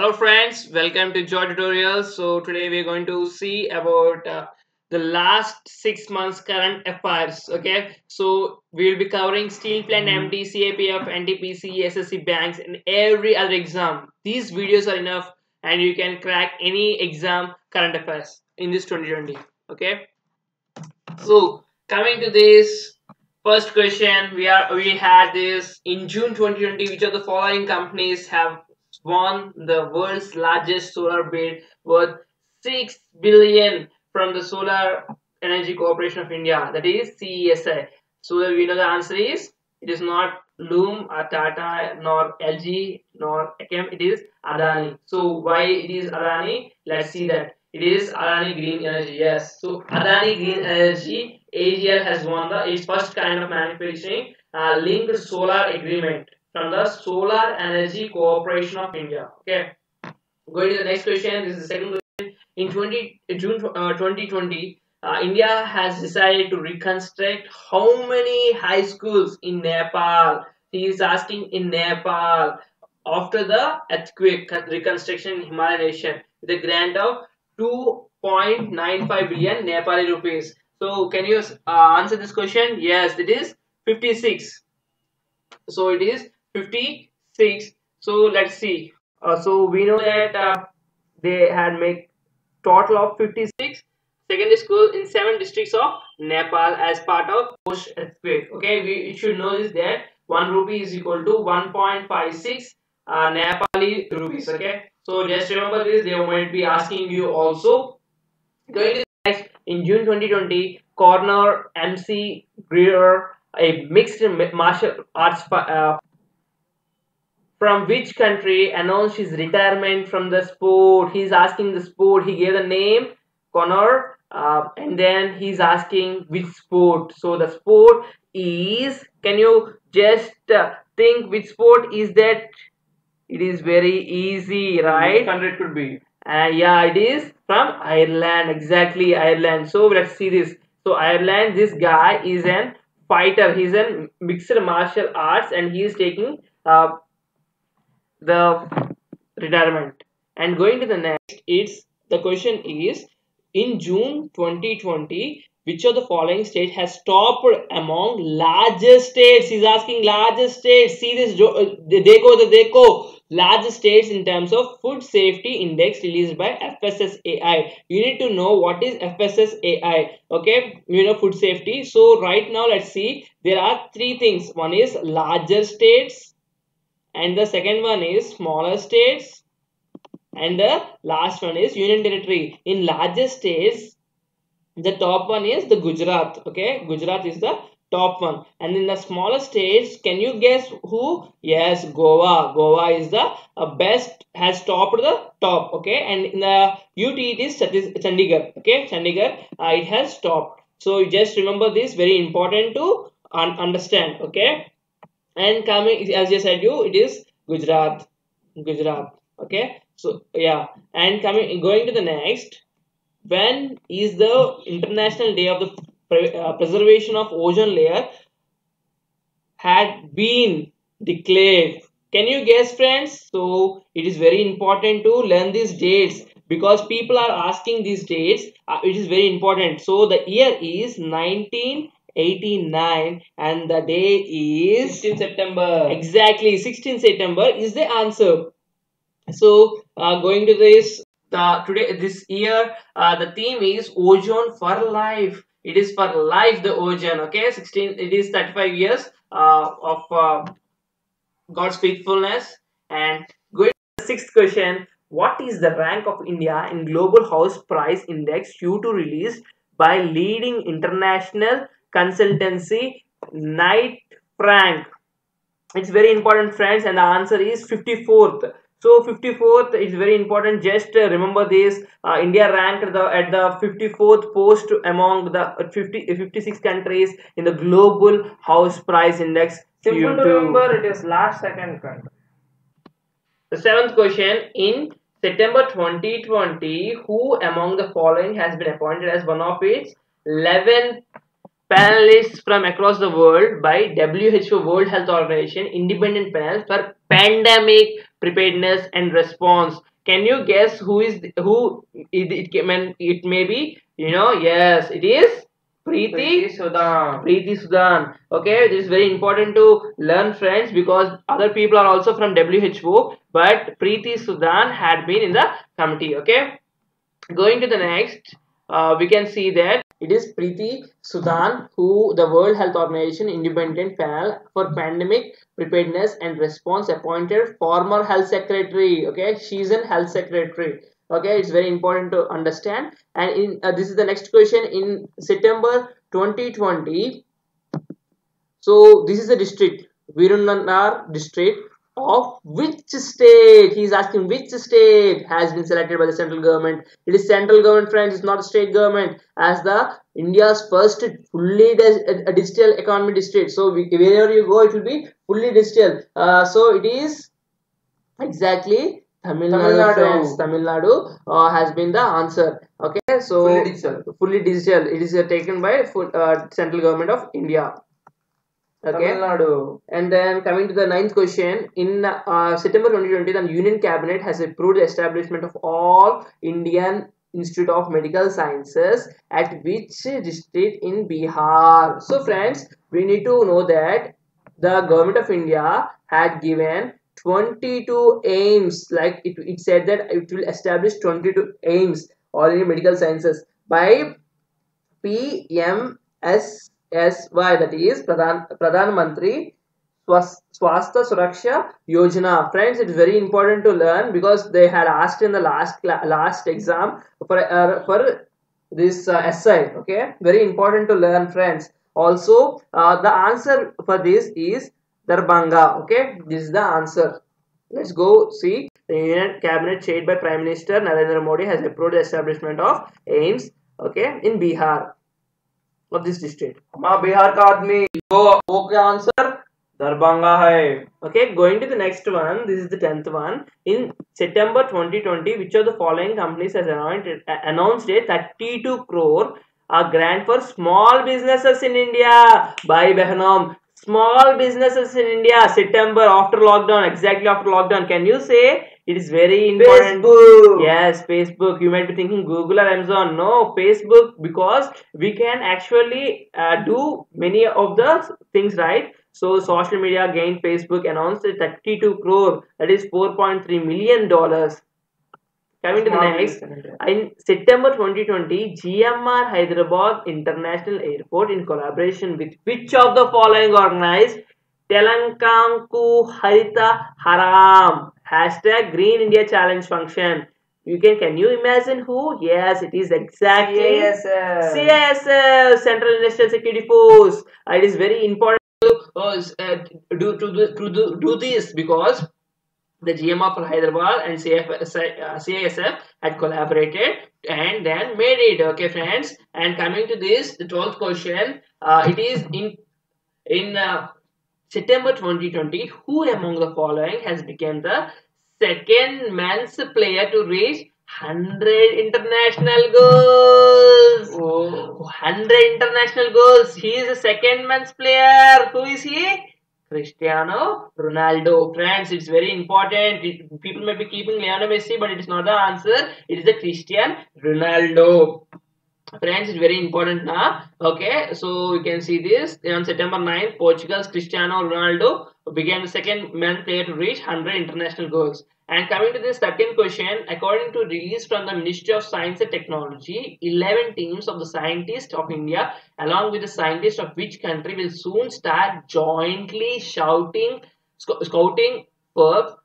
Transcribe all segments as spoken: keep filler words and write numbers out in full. Hello friends, welcome to Joy Tutorials. So today we're going to see about uh, the last six months current affairs. Okay, so we'll be covering steel plant M D, C A P F, N T P C, S S C banks and every other exam. These videos are enough and you can crack any exam current affairs in this twenty twenty. Okay, so coming to this first question, we are we had this in June twenty twenty. Which of the following companies have won the world's largest solar bid worth six billion from the Solar Energy Corporation of India, that is C E S I? So we know the answer is, it is not Loom or Tata nor L G nor Akam, it is Adani. So why it is Adani? Let's see that. It is Adani Green Energy, yes. So Adani Green Energy, A G L has won the its first kind of manufacturing uh, linked solar agreement from the Solar Energy Corporation of India. Okay, going to the next question. This is the second question. In twenty, June uh, twenty twenty, uh, India has decided to reconstruct how many high schools in Nepal? He is asking in Nepal after the earthquake reconstruction in Himalayan nation with a grant of two point nine five billion Nepali rupees. So can you uh, answer this question? Yes, it is fifty-six. So it is fifty-six. So let's see. Uh, so we know that uh, they had made total of fifty-six secondary schools in seven districts of Nepal as part of post earthquake. Okay, we should know is that one rupee is equal to one point five six uh, Nepali rupees. Okay, so just remember this. They might be asking you also. Going to the next, in June twenty twenty, Conor McGregor, a mixed martial arts uh, from which country, announced his retirement from the sport. He's asking the sport. He gave the name Conor uh, and then he's asking which sport. So the sport is, can you just uh, think which sport is that? It is very easy, right? Which country it could be? Uh, yeah, it is from Ireland. Exactly, Ireland. So let's see this. So Ireland, this guy is an fighter. He's in mixed martial arts and he is taking uh, the retirement. And going to the next, it's the question is, in June twenty twenty, which of the following state has topped among largest states? He's asking largest states. See this, dekho the dekho. Largest states in terms of food safety index released by F S S A I. You need to know what is F S S A I. Okay, you know food safety. So right now let's see, there are three things. One is larger states, and the second one is smaller states, and the last one is union territory. In larger states, the top one is the Gujarat. Okay, Gujarat is the top one. And in the smaller states, can you guess who? Yes, Goa. Goa is the uh, best, has topped the top. Okay, and in the U T it is Chandigarh. Okay, Chandigarh, uh, it has topped. So just remember this, very important to un understand. Okay, and coming, as I said you, it is Gujarat. Gujarat. Okay, so yeah, and coming, going to the next. When is the International Day of the Uh, preservation of ozone layer had been declared? Can you guess, friends? So it is very important to learn these dates because people are asking these dates. Uh, it is very important. So the year is nineteen eighty-nine and the day is sixteenth September. Exactly, sixteenth September is the answer. So uh, going to this, the today this year uh, the theme is ozone for life. It is for life, the ozone. Okay, sixteen. It is thirty-five years uh, of uh, God's faithfulness. And going to the sixth question. What is the rank of India in Global House Price Index Q two released by leading international consultancy Knight Frank? It's very important, friends, and the answer is fifty-fourth. So fifty-fourth is very important. Just uh, remember this. Uh, India ranked the, at the fifty-fourth post among the fifty, fifty-six countries in the Global House Price Index. Simple to remember, it is last second country. The seventh question. In September twenty twenty, who among the following has been appointed as one of its eleven panelists from across the world by W H O World Health Organization Independent Panel for Pandemic preparedness and response. Can you guess who is the, who it, it came and it may be, you know? Yes, it is Preeti Sudan. Preeti Sudan. Okay, this is very important to learn, friends, because other people are also from W H O, but Preeti Sudan had been in the committee. Okay, going to the next, uh, we can see that it is Preeti Sudan who the World Health Organization independent panel for pandemic preparedness and response appointed former health secretary. Okay, she is a health secretary. Okay, it's very important to understand. And in uh, this is the next question. In September twenty twenty, so this is the district, Virunanar district of which state? He is asking which state has been selected by the central government. It is central government, friends. It's not state government, as the India's first fully digital economy district. So we, wherever you go, it will be fully digital. Uh, so it is exactly Tamil Nadu, friends. Tamil Nadu uh, has been the answer. Okay, so fully digital. Fully digital. It is uh, taken by full, uh, central government of India. Okay, Tamil Nadu. And then coming to the ninth question, in uh, September twenty twenty, the Union Cabinet has approved the establishment of all Indian Institute of Medical Sciences at which district in Bihar? So friends, we need to know that the government of India had given twenty-two aims, like it, it said that it will establish twenty-two aims all in medical sciences by P M S. S Y, that is Pradhan, Pradhan Mantri Swastha Suraksha Yojana. Friends, it's very important to learn because they had asked in the last last exam for uh, for this uh, essay. Okay, very important to learn, friends. Also, uh, the answer for this is Darbhanga. Okay, this is the answer. Let's go see. The Union Cabinet chaired by Prime Minister Narendra Modi has approved the establishment of aims. Okay, in Bihar. Of this district, Bihar ka aadmi, wo, wo ka answer Darbhanga hai. Okay, going to the next one. This is the tenth one. In September twenty twenty, which of the following companies has announced a thirty-two crore a grant for small businesses in India? Bhai Behnom, small businesses in India. September, after lockdown, exactly after lockdown. Can you say? It is very important. Facebook. Yes, Facebook. You might be thinking Google or Amazon. No, Facebook, because we can actually uh, do many of the things, right? So, social media gained. Facebook announced thirty-two crore, that is four point three million dollars. Coming to the next, in September twenty twenty, G M R Hyderabad International Airport, in collaboration with which of the following organized Telankanku Harita Haram? Hashtag Green India Challenge function. You can can you imagine who? Yes, it is exactly C I S F. C I S F, Central Industrial Security Force. It is very important to uh, do to do, to do, do this, because the G M R for Hyderabad and C I S F had collaborated and then made it. Okay, friends. And coming to this, the twelfth question. Uh, it is in in. Uh, September twenty twenty, who among the following has become the second men's player to reach one hundred international goals? Oh. one hundred international goals. He is the second men's player. Who is he? Cristiano Ronaldo. Friends, it's very important. It, people may be keeping Lionel Messi, but it is not the answer. It is the Cristiano Ronaldo. Friends, it's very important now. Okay, so you can see this. On September ninth, Portugal's Cristiano Ronaldo became the second man player to reach one hundred international goals. And coming to this second question, according to release from the Ministry of Science and Technology, eleven teams of the scientists of India, along with the scientists of which country, will soon start jointly shouting, sc scouting for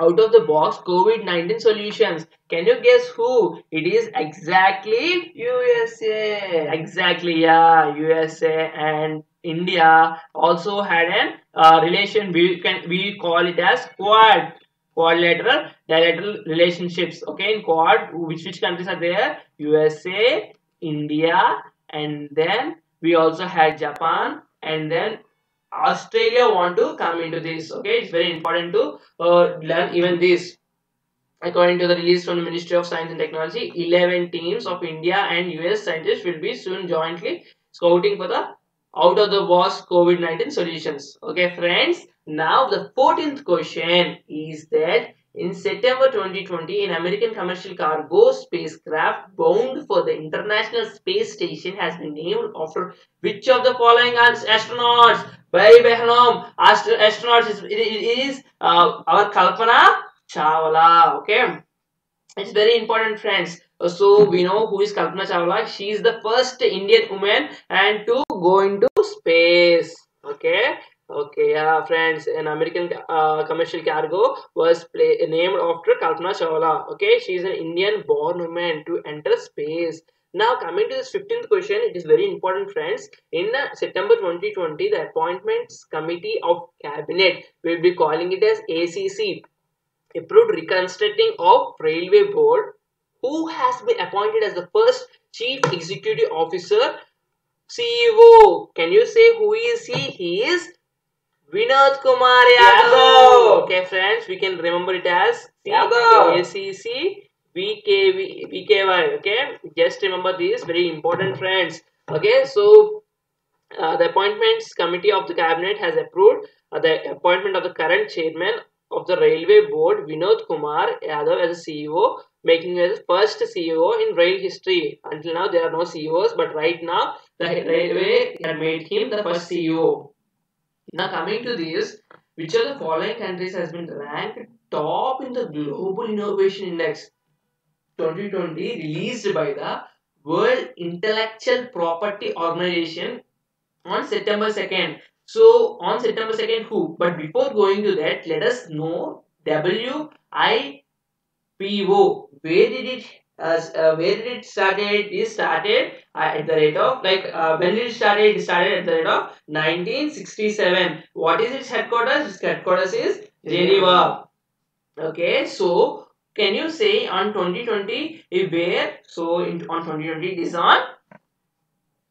out of the box COVID nineteen solutions. Can you guess who? It is exactly U S A. Exactly, yeah, U S A and India also had an uh, relation. We can we call it as quad, quadrilateral, bilateral relationships. Okay, in quad, which which countries are there? U S A, India, and then we also had Japan, and then Australia want to come into this. Okay, it's very important to uh, learn even this. According to the release from the Ministry of Science and Technology, eleven teams of India and U S scientists will be soon jointly scouting for the out of the box COVID nineteen solutions. Okay friends, now the fourteenth question is that in September twenty twenty, an American commercial cargo spacecraft bound for the International Space Station has been named after which of the following astronauts? By Behlam, astro astronauts is, it is uh, our Kalpana Chawla. Okay, it's very important friends. So we know who is Kalpana Chawla. She is the first Indian woman and to go into space. Okay. Okay, yeah, friends, an American uh, commercial cargo was play, named after Kalpana Chawla. Okay, she is an Indian-born woman to enter space. Now, coming to this fifteenth question, it is very important, friends. In uh, September twenty twenty, the Appointments Committee of Cabinet, we will be calling it as A C C, approved reconstructing of Railway Board, who has been appointed as the first Chief Executive Officer, C E O. Can you say who is he? He is Vinod Kumar Yadav. Okay friends, we can remember it as C A C C V K Y. Okay, just remember these very important friends. Okay, so uh, the Appointments Committee of the Cabinet has approved uh, the appointment of the current chairman of the Railway Board, Vinod Kumar Yadav, as a C E O, making him as the first C E O in rail history. Until now there are no C E Os, but right now the railway made him the first C E O. Now coming to this, which of the following countries has been ranked top in the Global Innovation Index twenty twenty released by the World Intellectual Property Organization on September second? So on September second who? But before going to that, let us know W I P O. Where did it uh, uh, where did it started? It started uh, at the rate of like uh, when did it started? It started at the rate of nineteen sixty-seven. What is its headquarters? Its headquarters is Geneva. Okay, so can you say on twenty twenty where? So in, on twenty twenty it is on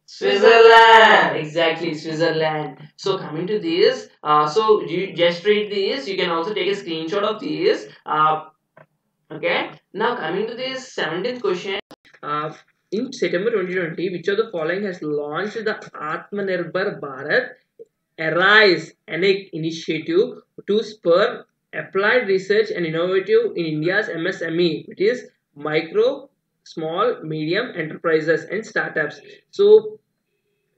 Switzerland. Exactly, Switzerland. So coming to this, uh, so you just read this. You can also take a screenshot of this. Uh, Okay, now coming to this seventeenth question. Uh, in September twenty twenty, which of the following has launched the Atmanirbhar Bharat Arise an initiative to spur applied research and innovative in India's M S M E, which is micro, small, medium enterprises and startups? So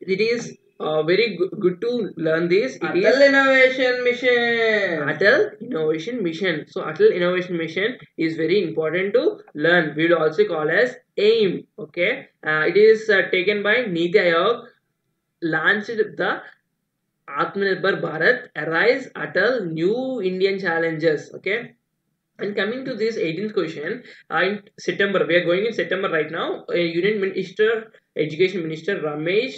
it is uh, very good, good to learn this. It Atal is Innovation Mission. Atal Innovation Mission. So Atal Innovation Mission is very important to learn. We will also call as AIM. Okay, uh, it is uh, taken by Niti Aayog, launched the Atmanirbhar Bharat Arise Atal New Indian Challenges. Okay, and coming to this eighteenth question, uh, in September, we are going in September right now. Uh, Union Minister, Education Minister Ramesh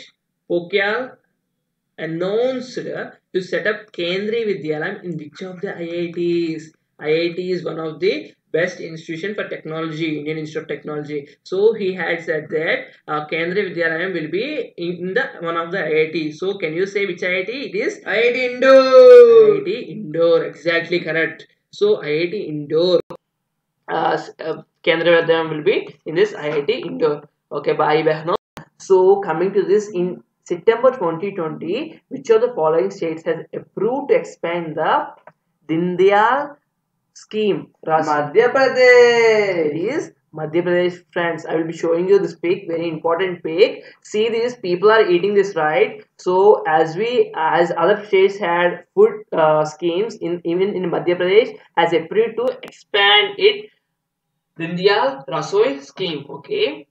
Pokhrial announced to set up Kendriya Vidyalayam in which of the I I Ts? I I T is one of the best institution for technology, Indian Institute of Technology. So he had said that uh, Kendriya Vidyalayam will be in the one of the I I T. So can you say which I I T? It is I I T Indore. I I T Indore, exactly correct. So I I T Indore, uh, uh, Kendriya Vidyalayam will be in this I I T Indore. Okay, bye Behno. So coming to this in September twenty twenty, which of the following states has approved to expand the Dindiyal scheme? Madhya Pradesh. It is Madhya Pradesh, friends. I will be showing you this pic, very important pic. See this, people are eating this, right? So as we, as other states had food uh, schemes, in even in Madhya Pradesh has approved to expand it Dindiyal Rasoi scheme. Okay.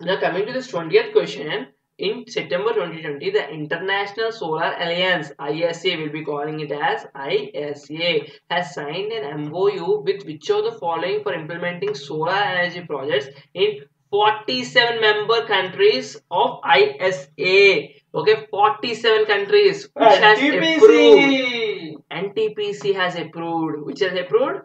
Now coming to this twentieth question. In September twenty twenty, the International Solar Alliance, I S A, will be calling it as I S A, has signed an M O U with which of the following for implementing solar energy projects in forty-seven member countries of I S A. Okay, forty-seven countries which N T P C has approved. N T P C has approved. Which has approved?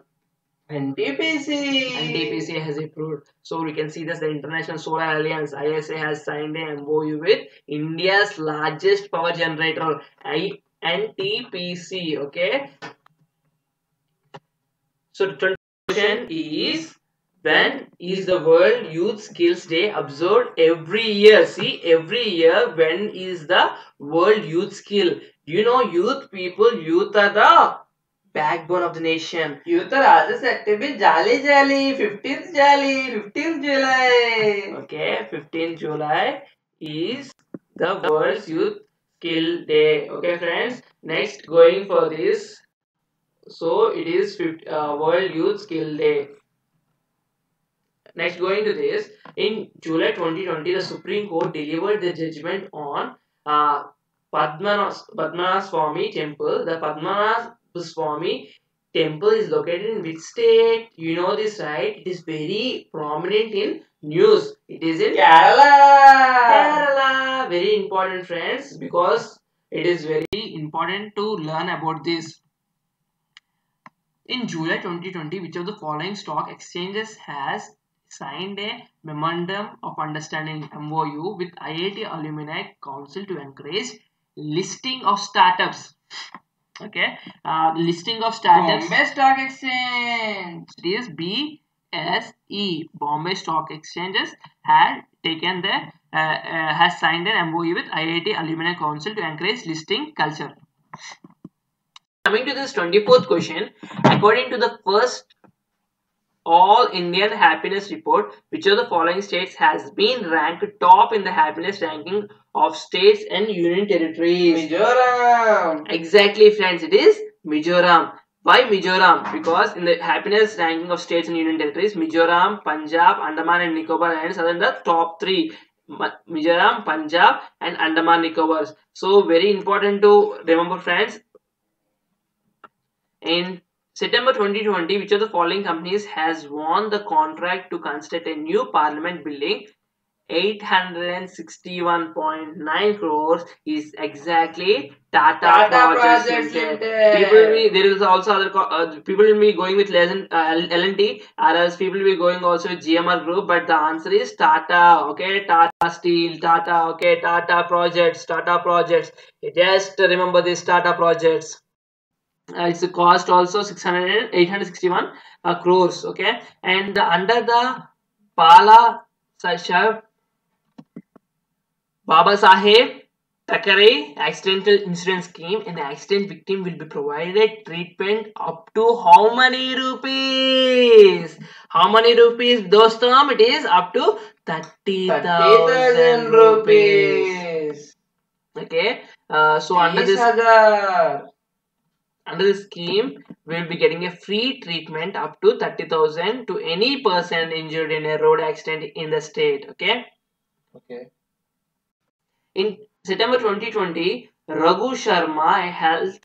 N T P C. N T P C has approved. So we can see this, the International Solar Alliance, I S A, has signed an M O U with India's largest power generator, N T P C. Okay. So the question is, When is the World Youth Skills Day observed every year? See, every year when is the World Youth Skill? You know, youth people, youth are the backbone of the nation. Youth are always active in Jali Jali, fifteenth Jali, fifteenth July. Okay, fifteenth July is the World Youth Skill Day. Okay, friends. Next, going for this. So it is uh, World Youth Skill Day. Next, going to this, in July twenty twenty, the Supreme Court delivered the judgment on uh, Padmanabh Swami Temple. The Padmanabh Swami Temple is located in which state? You know this, right? It is very prominent in news. It is in Kerala. Kerala. Very important, friends, because it is very important to learn about this. In July twenty twenty, which of the following stock exchanges has signed a Memorandum of Understanding M O U with I I T Alumni Council to encourage listing of startups? Okay, uh, listing of startups. Bombay Stock Exchange. It is B S E. Bombay Stock Exchanges had taken the uh, uh, has signed an M O U with I I T Alumni Council to encourage listing culture. Coming to this twenty-fourth question, according to the first All Indian Happiness Report, which of the following states has been ranked top in the happiness ranking of states and union territories? Mizoram. Exactly, friends. It is Mizoram. Why Mizoram? Because in the happiness ranking of states and union territories, Mizoram, Punjab, Andaman and Nicobar Islands are in the top three. Mizoram, Punjab and Andaman Nicobar. So very important to remember, friends. In September twenty twenty, which of the following companies has won the contract to construct a new parliament building? eight hundred sixty-one point nine crores is exactly Tata, Tata Projects Limited. People will be, there is also other, uh, people will be going with L and T, or else people will be going also with G M R Group, but the answer is Tata, okay, Tata Steel, Tata, okay, Tata Projects, Tata Projects. Just remember this, Tata Projects. Uh, it's a cost also six hundred, eight hundred sixty-one uh, crores, okay. And the, under the Bala Sahib, Baba Saheb Thackeray Accidental Insurance Scheme, an accident victim will be provided treatment up to how many rupees? How many rupees? Those term it is up to thirty thousand rupees. Okay. Uh, so under this. Under the scheme, we will be getting a free treatment up to thirty thousand to any person injured in a road accident in the state. Okay. Okay. In September twenty twenty, Raghu Sharma, a health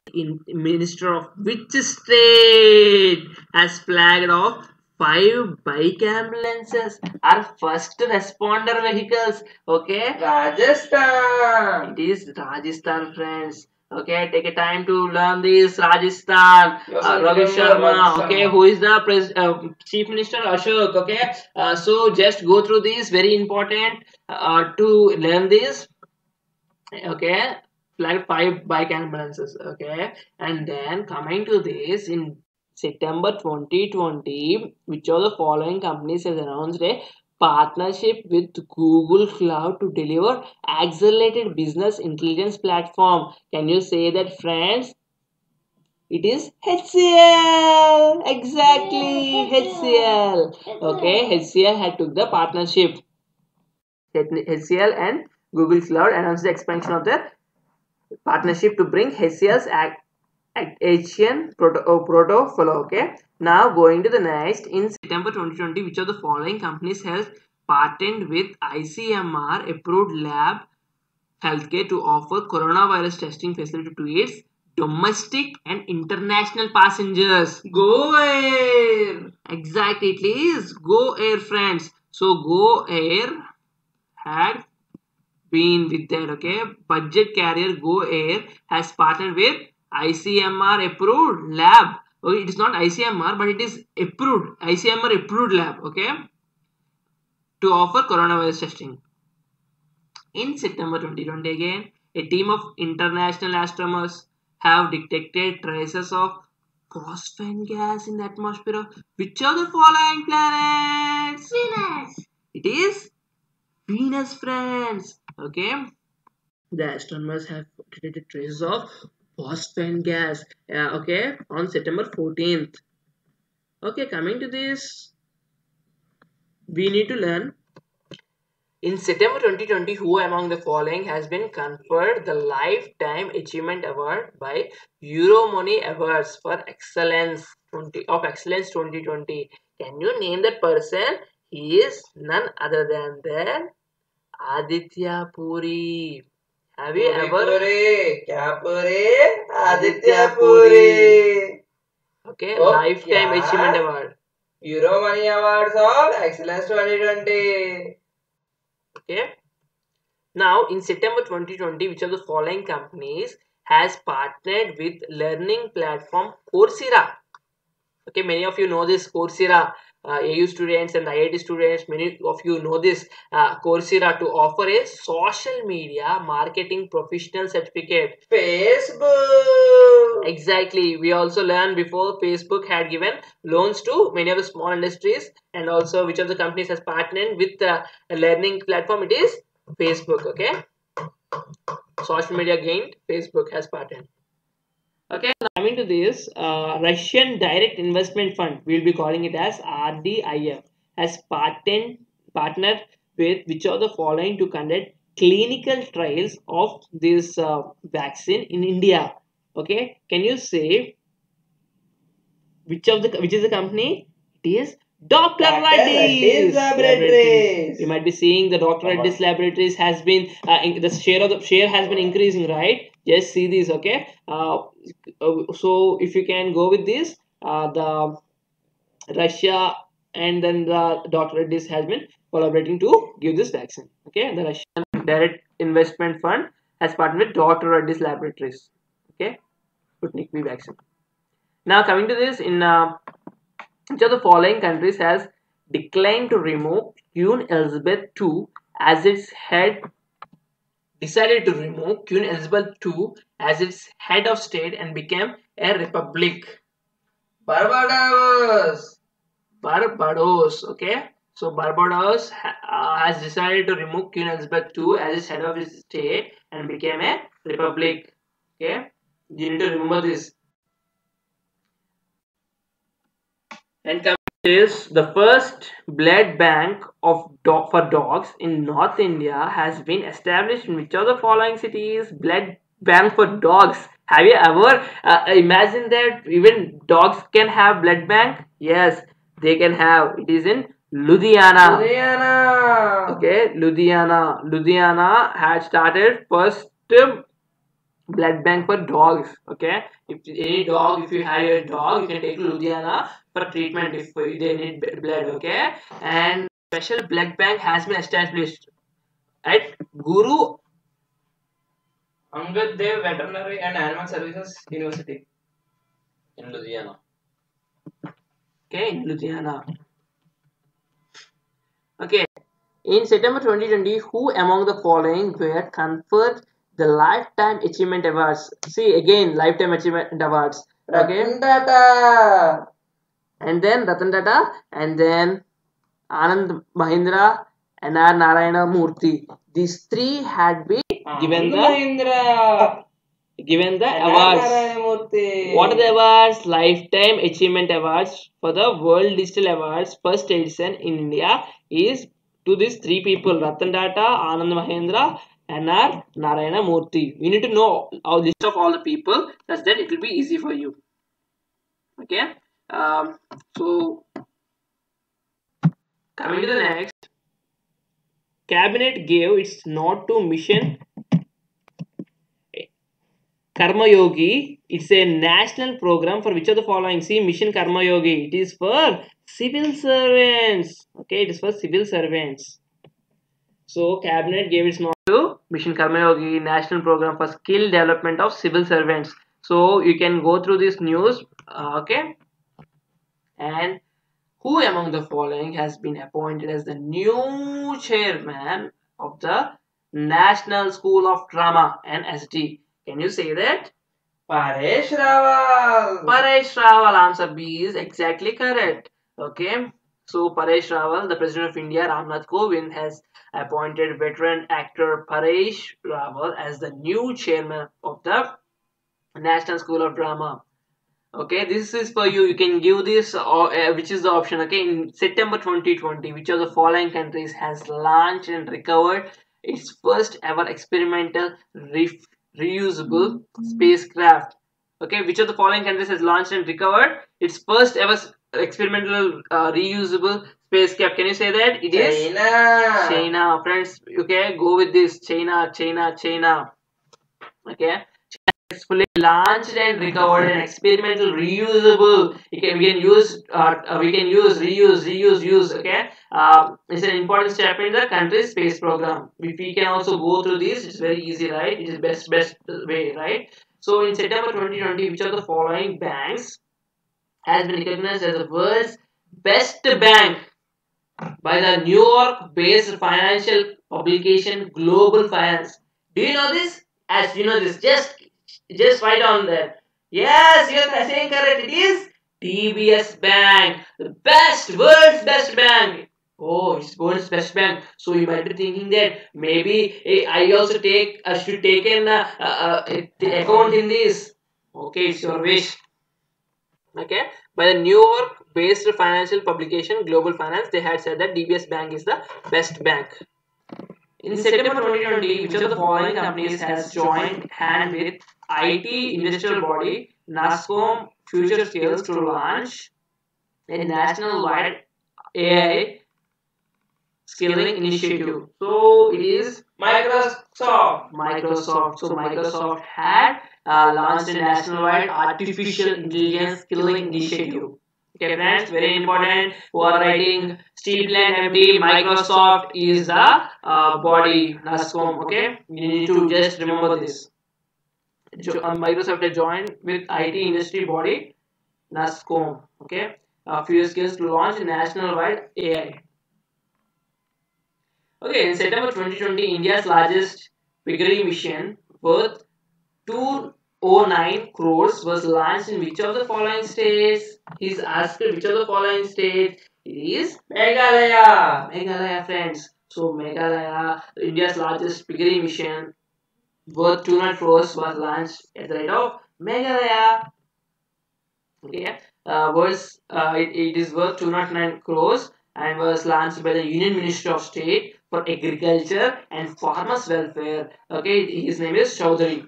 minister of which state, has flagged off five bike ambulances are first responder vehicles. Okay. Rajasthan. It is Rajasthan, friends. Okay, take a time to learn this. Rajasthan, yes, uh, Raghu Sharma, okay, who is the pres uh, Chief Minister Ashok, okay. Uh, so, just go through this, very important uh, to learn this, okay. Flag five bike ambulances, okay. And then, coming to this, in September twenty twenty, which of the following companies has announced a partnership with Google Cloud to deliver accelerated business intelligence platform? Can you say that, friends? It is H C L. Exactly, H C L. Okay, H C L had took the partnership. H C L and Google Cloud announced the expansion of their partnership to bring H C L's act Asian proto, oh, proto follow. Okay. Now going to the next. In September twenty twenty, which of the following companies has partnered with I C M R approved lab healthcare to offer coronavirus testing facility to its domestic and international passengers? Go Air. Exactly, it is Go Air, friends. So Go Air had been with that. Okay, budget carrier Go Air has partnered with I C M R approved lab. Oh, it is not I C M R, but it is approved. I C M R approved lab. Okay, to offer coronavirus testing. In September twenty twenty, again, a team of international astronomers have detected traces of phosphine gas in the atmosphere of which of the following planets? It is Venus, friends. Okay. The astronomers have detected traces of phosphine gas. Uh, okay, on September fourteenth. Okay, coming to this, we need to learn. In September twenty twenty, who among the following has been conferred the Lifetime Achievement Award by Euromoney Awards for Excellence of Excellence twenty twenty? Can you name that person? He is none other than the Aditya Puri. Have you Puri, ever? Puri. Kya Puri? Aditya Puri. Okay, oh, Lifetime kya? Achievement Award. Euromoney Awards of Excellence twenty twenty. Okay. Now, in September twenty twenty, which of the following companies has partnered with learning platform Coursera? Okay, many of you know this Coursera. Uh, A U students and I I T students, many of you know this uh, Coursera to offer a social media marketing professional certificate. Facebook. Exactly. We also learned before Facebook had given loans to many of the small industries, and also which of the companies has partnered with the learning platform? It is Facebook. Okay. Social media gained. Facebook has partnered. Okay, now coming to this, uh, Russian Direct Investment Fund, we will be calling it as R D I F, has patent, partnered with which of the following to conduct clinical trials of this uh, vaccine in India. Okay, can you say which of the which is the company? It is Doctor Reddy's Laboratories. You might be seeing the Doctor Reddy's Laboratories has been uh, in, the share of the share has been increasing, right? Just see this, okay. Uh, so if you can go with this, uh, the Russia and then the Doctor Reddy's has been collaborating to give this vaccine. Okay, the Russian Direct Investment Fund has partnered with Doctor Reddy's Laboratories. Okay, Sputnik V vaccine. Now coming to this, in uh, which of the following countries has declined to remove Queen Elizabeth the Second as its head? Decided to remove Queen Elizabeth the Second as its head of state and became a republic. Barbados. Barbados. Okay. So Barbados uh, has decided to remove Queen Elizabeth the Second as its head of its state and became a republic. Okay. You need to remember this. And come is the first blood bank of dog for dogs in North India has been established in which of the following cities? Blood bank for dogs. Have you ever uh, imagined that even dogs can have blood bank? Yes, they can have. It is in Ludhiana. Ludhiana. Okay, Ludhiana. Ludhiana had started first um, blood bank for dogs. Okay, if any dog, if you have a dog, you can take to Ludhiana for treatment if they need blood. Okay, and special blood bank has been established at Guru Angad Dev Veterinary and Animal Services University in Ludhiana. Okay, in Ludhiana. Okay, in September twenty twenty, who among the following were conferred the Lifetime Achievement Awards? See again, Lifetime Achievement Awards. Okay. Ratan Tata. And then Ratan Tata. And then Anand Mahindra and R. Narayana Murthy. These three had been Anand given the Mahindra. Given the and awards. What are the awards? Lifetime Achievement Awards for the World Digital Awards first edition in India is to these three people: Ratan Tata, Anand Mahindra, N R Narayana Murthy. You need to know a list of all the people, such that it will be easy for you. Okay. Um, so, coming to the next. Cabinet gave its nod to mission Karma Yogi. It's a national program for which of the following? See, mission Karma Yogi. It is for civil servants. Okay, it is for civil servants. So, cabinet gave its nod to Mission Karma Yogi, national program for skill development of civil servants. So you can go through this news, uh, okay. And who among the following has been appointed as the new chairman of the National School of Drama N S D? Can you say that? Paresh Rawal. Paresh Rawal. Answer B is exactly correct. Okay. So Paresh Rawal, the President of India, Ramnath Kovind, has appointed veteran actor Paresh Rawal as the new chairman of the National School of Drama. Okay, this is for you. You can give this, or uh, which is the option. Okay, in September twenty twenty, which of the following countries has launched and recovered its first ever experimental re reusable spacecraft? Okay, which of the following countries has launched and recovered its first ever experimental uh, reusable spacecraft? Can you say that? It China. is China. Friends, okay, go with this. China, China, China. Okay. Fully launched and recovered an experimental reusable. You can, we can use uh, we can use reuse reuse use. Okay, uh, it's an important step in the country's space program. If we can also go through this, it's very easy, right? It is best best way, right? So in September twenty twenty, which of the following banks has been recognized as the world's best bank by the New York-based financial publication Global Finance? Do you know this? As you know this, just Just write on there. Yes, you are saying correct. It is T B S Bank, the best, world's best bank. Oh, it's world's best bank. So you might be thinking that maybe eh, I also take, I should take an uh, uh, account in this. Okay, it's your wish. Okay, by the New York-based financial publication Global Finance, they had said that D B S Bank is the best bank. In September twenty twenty, which of the following companies has joined hand with I T industrial body NASCOM Future Skills to launch a national-wide A I skilling initiative? So it is Microsoft. Microsoft. So Microsoft had uh, launched a national-wide artificial intelligence skilling initiative. Okay, friends, very important. Who are writing Steel Plant M D, Microsoft is the uh, body, NASCOM. Okay, you need to just remember this. Jo uh, Microsoft has joined with I T industry body, NASCOM. Okay, uh, few skills to launch national-wide A I. Okay, in September twenty twenty, India's largest piggery mission worth two oh nine crores was launched in which of the following states? He is asked which of the following states? It is Meghalaya. Meghalaya, friends. So Meghalaya, India's largest piggery mission worth two hundred crores was launched at the rate of Meghalaya. Okay, uh, was uh, it, it is worth two hundred nine crores and was launched by the Union Ministry of State for Agriculture and Farmers Welfare. Okay, his name is Chaudhary.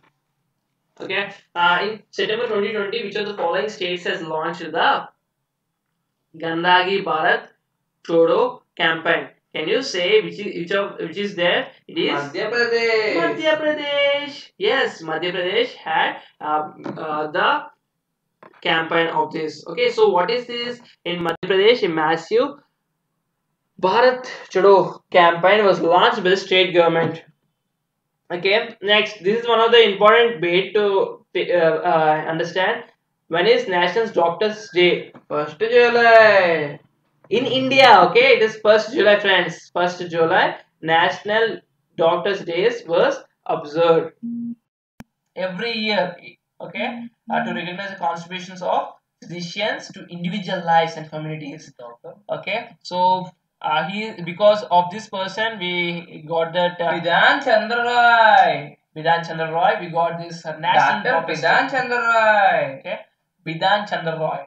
Okay, uh, in September twenty twenty, which of the following states has launched the Gandagi Bharat Chodo campaign? Can you say which is, which of which is there? It is Madhya Pradesh. Madhya Pradesh. Yes, Madhya Pradesh had uh, uh, the campaign of this. Okay, so what is this? In Madhya Pradesh, a massive Bharat Chodo campaign was launched by the state government. Okay, next, this is one of the important bit to uh, uh, understand. When is National Doctors Day? first July. In India, okay, it is first July, friends. first July, National Doctors Days was observed every year, okay, uh, to recognize the contributions of physicians to individual lives and communities. Okay, so Uh, he, because of this person, we got that uh, Vidhan Chandra Roy. Vidhan Chandra Roy, we got this uh, national Doctor Vidhan Chandra Roy. Okay, Vidhan Chandra Roy.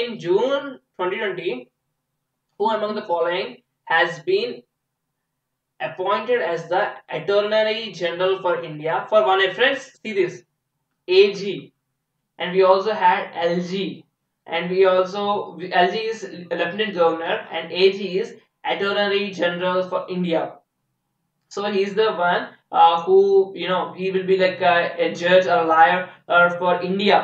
In June twenty twenty, who among the following has been appointed as the Attorney General for India for one year? Friends, see this, A G, and we also had L G. And we also, L G is Lieutenant Governor and A G is Attorney General for India. So he is the one uh, who, you know, he will be like a, a judge or a lawyer uh, for India.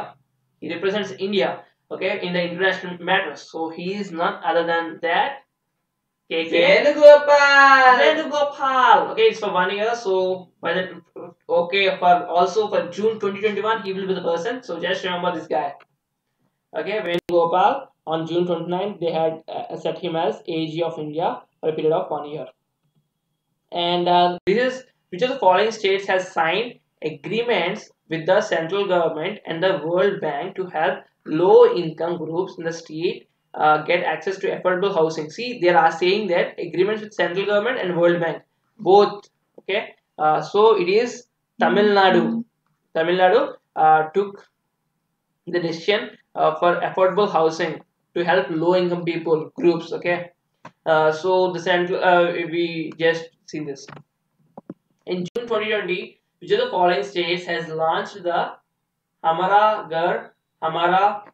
He represents India, okay, in the international matters. So he is none other than that K K Venugopal. Venugopal. Okay, it's for one year. So by the, okay, for also for June twenty twenty-one, he will be the person. So just remember this guy. Okay, Venugopal, on June twenty-ninth, they had uh, set him as A G of India for a period of one year. And uh, this is which of the following states has signed agreements with the central government and the World Bank to help low-income groups in the state uh, get access to affordable housing. See, they are saying that agreements with central government and World Bank, both. Okay, uh, so it is Tamil Nadu. Tamil Nadu uh, took the decision uh, for affordable housing to help low-income people groups. Okay, uh, so the central uh, we just see this in June twenty twenty. Which of the following states has launched the Hamara Ghar, Hamara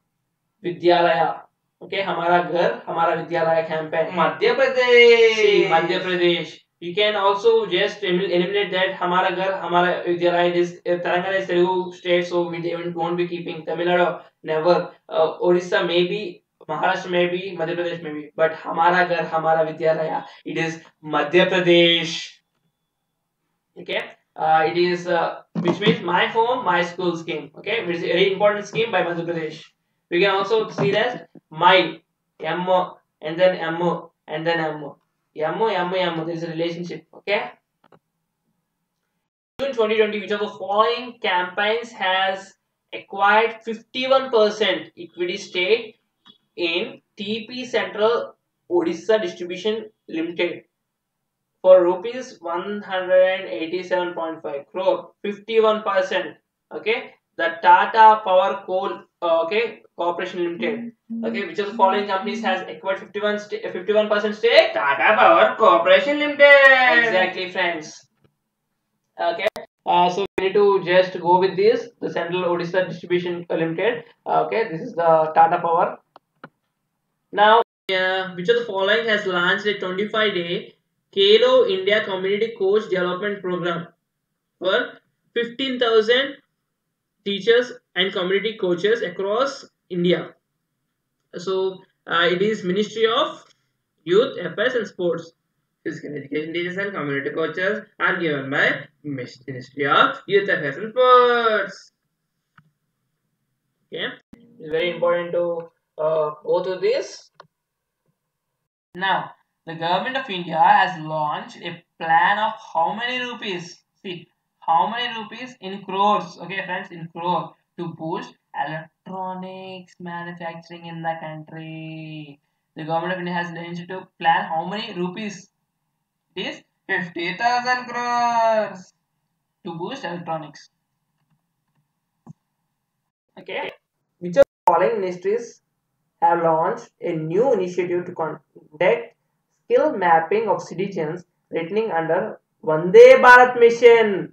Vidyalaya? Okay, Hamara Ghar, Hamara Vidyalaya campaign. Madhya Pradesh. See, Madhya Pradesh. You can also just eliminate that Hamara Ghar, Hamara Vidyalaya. This Telangana is Telugu state, so we even won't be keeping Tamil Nadu. Never. Uh, Orissa maybe. Maharashtra maybe. Madhya Pradesh maybe. But Hamara Ghar, Hamara Vidyalaya. It is Madhya Pradesh. Okay. Uh, it is uh, which means my home, my school scheme. Okay, which is a very important scheme by Madhya Pradesh. We can also see that my M O and then M O and then M O. M O, M O, M O. There is a relationship. Okay. June twenty twenty, which of the following campaigns has acquired fifty-one percent equity stake in T P Central Odisha Distribution Limited? For rupees one hundred eighty-seven point five crore, fifty-one percent. Okay, the Tata Power Coal uh, okay Corporation Limited. Okay, which of the following companies has acquired fifty-one percent stake? Tata Power Corporation Limited. Exactly, friends. Okay, uh, so we need to just go with this. The Central Odisha Distribution Limited. Okay, this is the Tata Power. Now, uh, which of the following has launched a twenty-five day Kelo India Community Coach Development Program for fifteen thousand teachers and community coaches across India? So uh, it is Ministry of Youth Affairs and Sports. Physical education teachers and community coaches are given by Ministry of Youth Affairs and Sports. Okay, it's very important to uh, go through this. Now, the government of India has launched a plan of how many rupees? See, how many rupees in crores? Okay, friends, in crore to boost electronics manufacturing in the country. The government of India has launched to plan how many rupees? It is fifty thousand crores to boost electronics. Okay, which of the following ministries have launched a new initiative to conduct skill mapping of citizens returning under Vande Bharat Mission?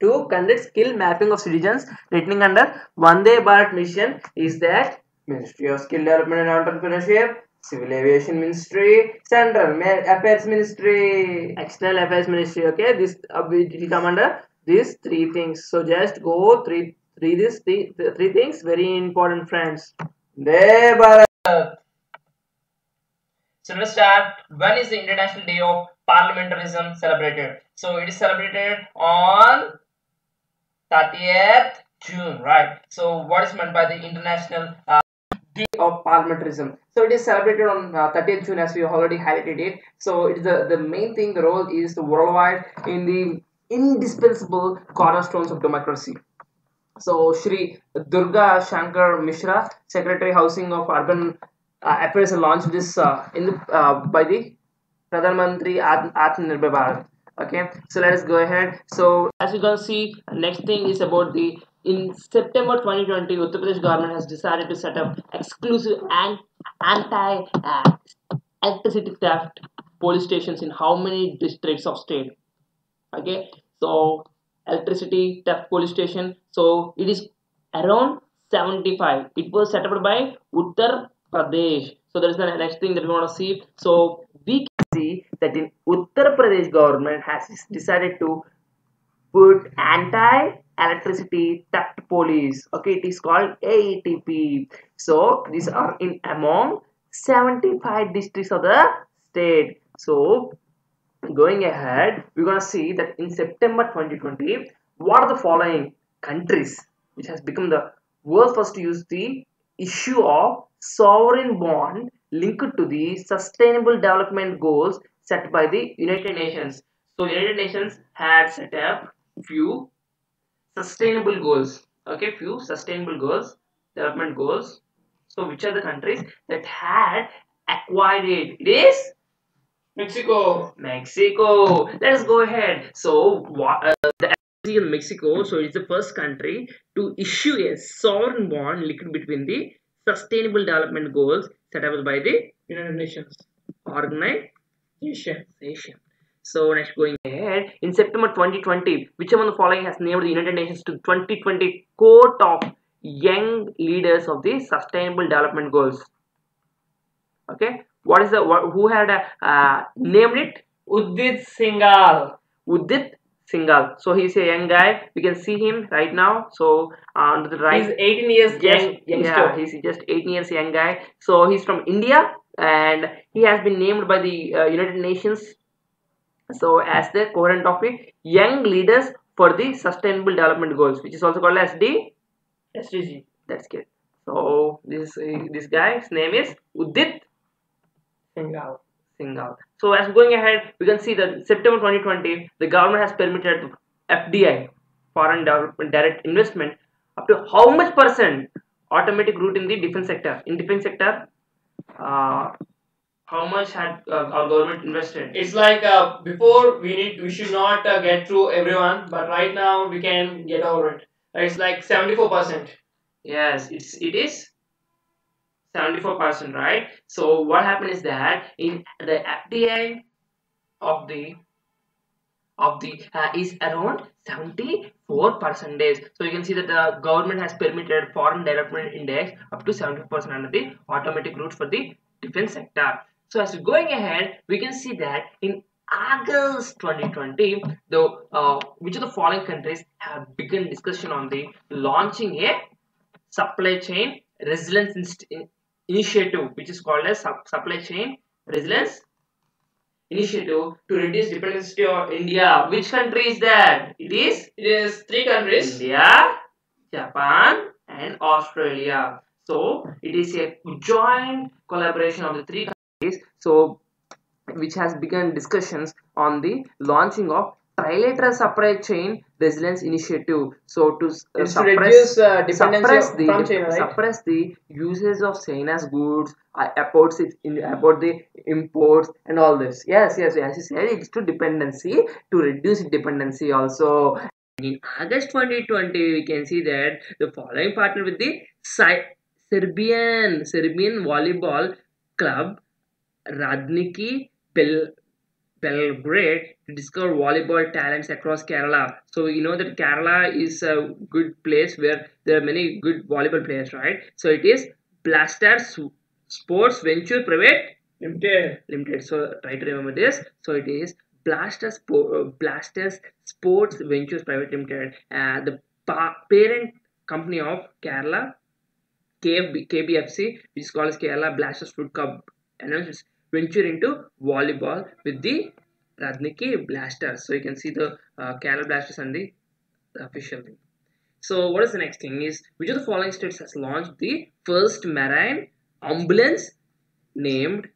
To conduct skill mapping of citizens returning under Vande Bharat Mission is that Ministry of Skill Development and Entrepreneurship, Civil Aviation Ministry, Central Affairs Ministry, External Affairs Ministry. Okay, this uh, will come under these three things. So just go three, three, this three, three things. Very important, friends. Vande Bharat. So let's start. When is the International Day of Parliamentarism celebrated? So it is celebrated on thirtieth June, right? So what is meant by the International uh, Day of Parliamentarism? So it is celebrated on uh, thirtieth June, as we already highlighted it. So it is the, the main thing, the role is the worldwide in the indispensable cornerstones of democracy. So Shri Durga Shankar Mishra, Secretary Housing of Urban Uh, Appears launched this uh, in the, uh, by the Pradhan Mantri Atmanirbhar Bharat. Okay, so let us go ahead. So as you can see, next thing is about the in September twenty twenty, Uttar Pradesh government has decided to set up exclusive and anti-electricity theft police stations in how many districts of state? Okay, so electricity theft police station. So it is around seventy-five. It was set up by Uttar Pradesh. So there is the next thing that we want to see. So we can see that in Uttar Pradesh government has decided to put anti-electricity theft police. Okay, it is called A E T P. So these are in among seventy-five districts of the state. So going ahead, we're gonna see that in September twenty twenty, what are the following countries which has become the world's first to use the issue of sovereign bond linked to the sustainable development goals set by the United Nations? So United Nations had set up few sustainable goals. Okay, few sustainable goals, development goals. So which are the countries that had acquired it? It is Mexico. Mexico. Let us go ahead. So uh, the in Mexico, so it's the first country to issue a sovereign bond linked between the sustainable development goals set up by the United Nations organization. So next, going ahead, in September twenty twenty, which among the following has named the United Nations to twenty twenty cohort of young leaders of the sustainable development goals? Okay, what is the what, who had a, uh, named it? Udit Singhal. Udit Singhal. So he's a young guy. We can see him right now. So on the right, he's eighteen years young. Yeah, he's just eighteen years young guy. So he's from India, and he has been named by the uh, United Nations. So as the coherent of the young leaders for the sustainable development goals, which is also called as the S D G. That's good. So this this guy's name is Udit Singhal. Singhal. So as going ahead, we can see that September twenty twenty, the government has permitted F D I, foreign development direct investment, up to how much percent automatic route in the defense sector? In defense sector, uh, how much had uh, our government invested? It's like uh, before we need we should not uh, get through everyone, but right now we can get over it. It's like seventy-four percent. Yes, it's it is seventy-four percent, right? So what happened is that in the F D I of the of the uh, is around seventy-four percent. So you can see that the government has permitted foreign development index up to seventy-four percent under the automatic route for the defense sector. So as we're going ahead, we can see that in August twenty twenty, the uh, which of the following countries have begun discussion on the launching a supply chain resilience in initiative, which is called as supply chain resilience initiative to reduce dependency on India. Which country is that? It is it is three countries: India, Japan, and Australia. So it is a joint collaboration of the three countries. So which has begun discussions on the launching of trilateral supply chain resilience initiative. So to, uh, suppress, to reduce uh, dependency suppress of, the from China, right? suppress the usage of China's goods, uh, about the imports and all this. Yes, yes, as you said, it's to dependency to reduce dependency also. In August twenty twenty, we can see that the following partner with the Serbian Serbian volleyball club Radniki Pel Belgrade to discover volleyball talents across Kerala. So you know that Kerala is a good place where there are many good volleyball players, right? So it is Blaster Sports Venture Private Limited. Limited. So try to remember this. So it is Blaster Sp Blaster Sports Ventures Private Limited, uh, the pa parent company of Kerala K F B K B F C, which is called as Kerala Blasters Food Cup, announced venture into volleyball with the Radniki Blasters. So you can see the uh, Kerala Blasters and the official thing. So what is the next thing is, which of the following states has launched the first marine ambulance named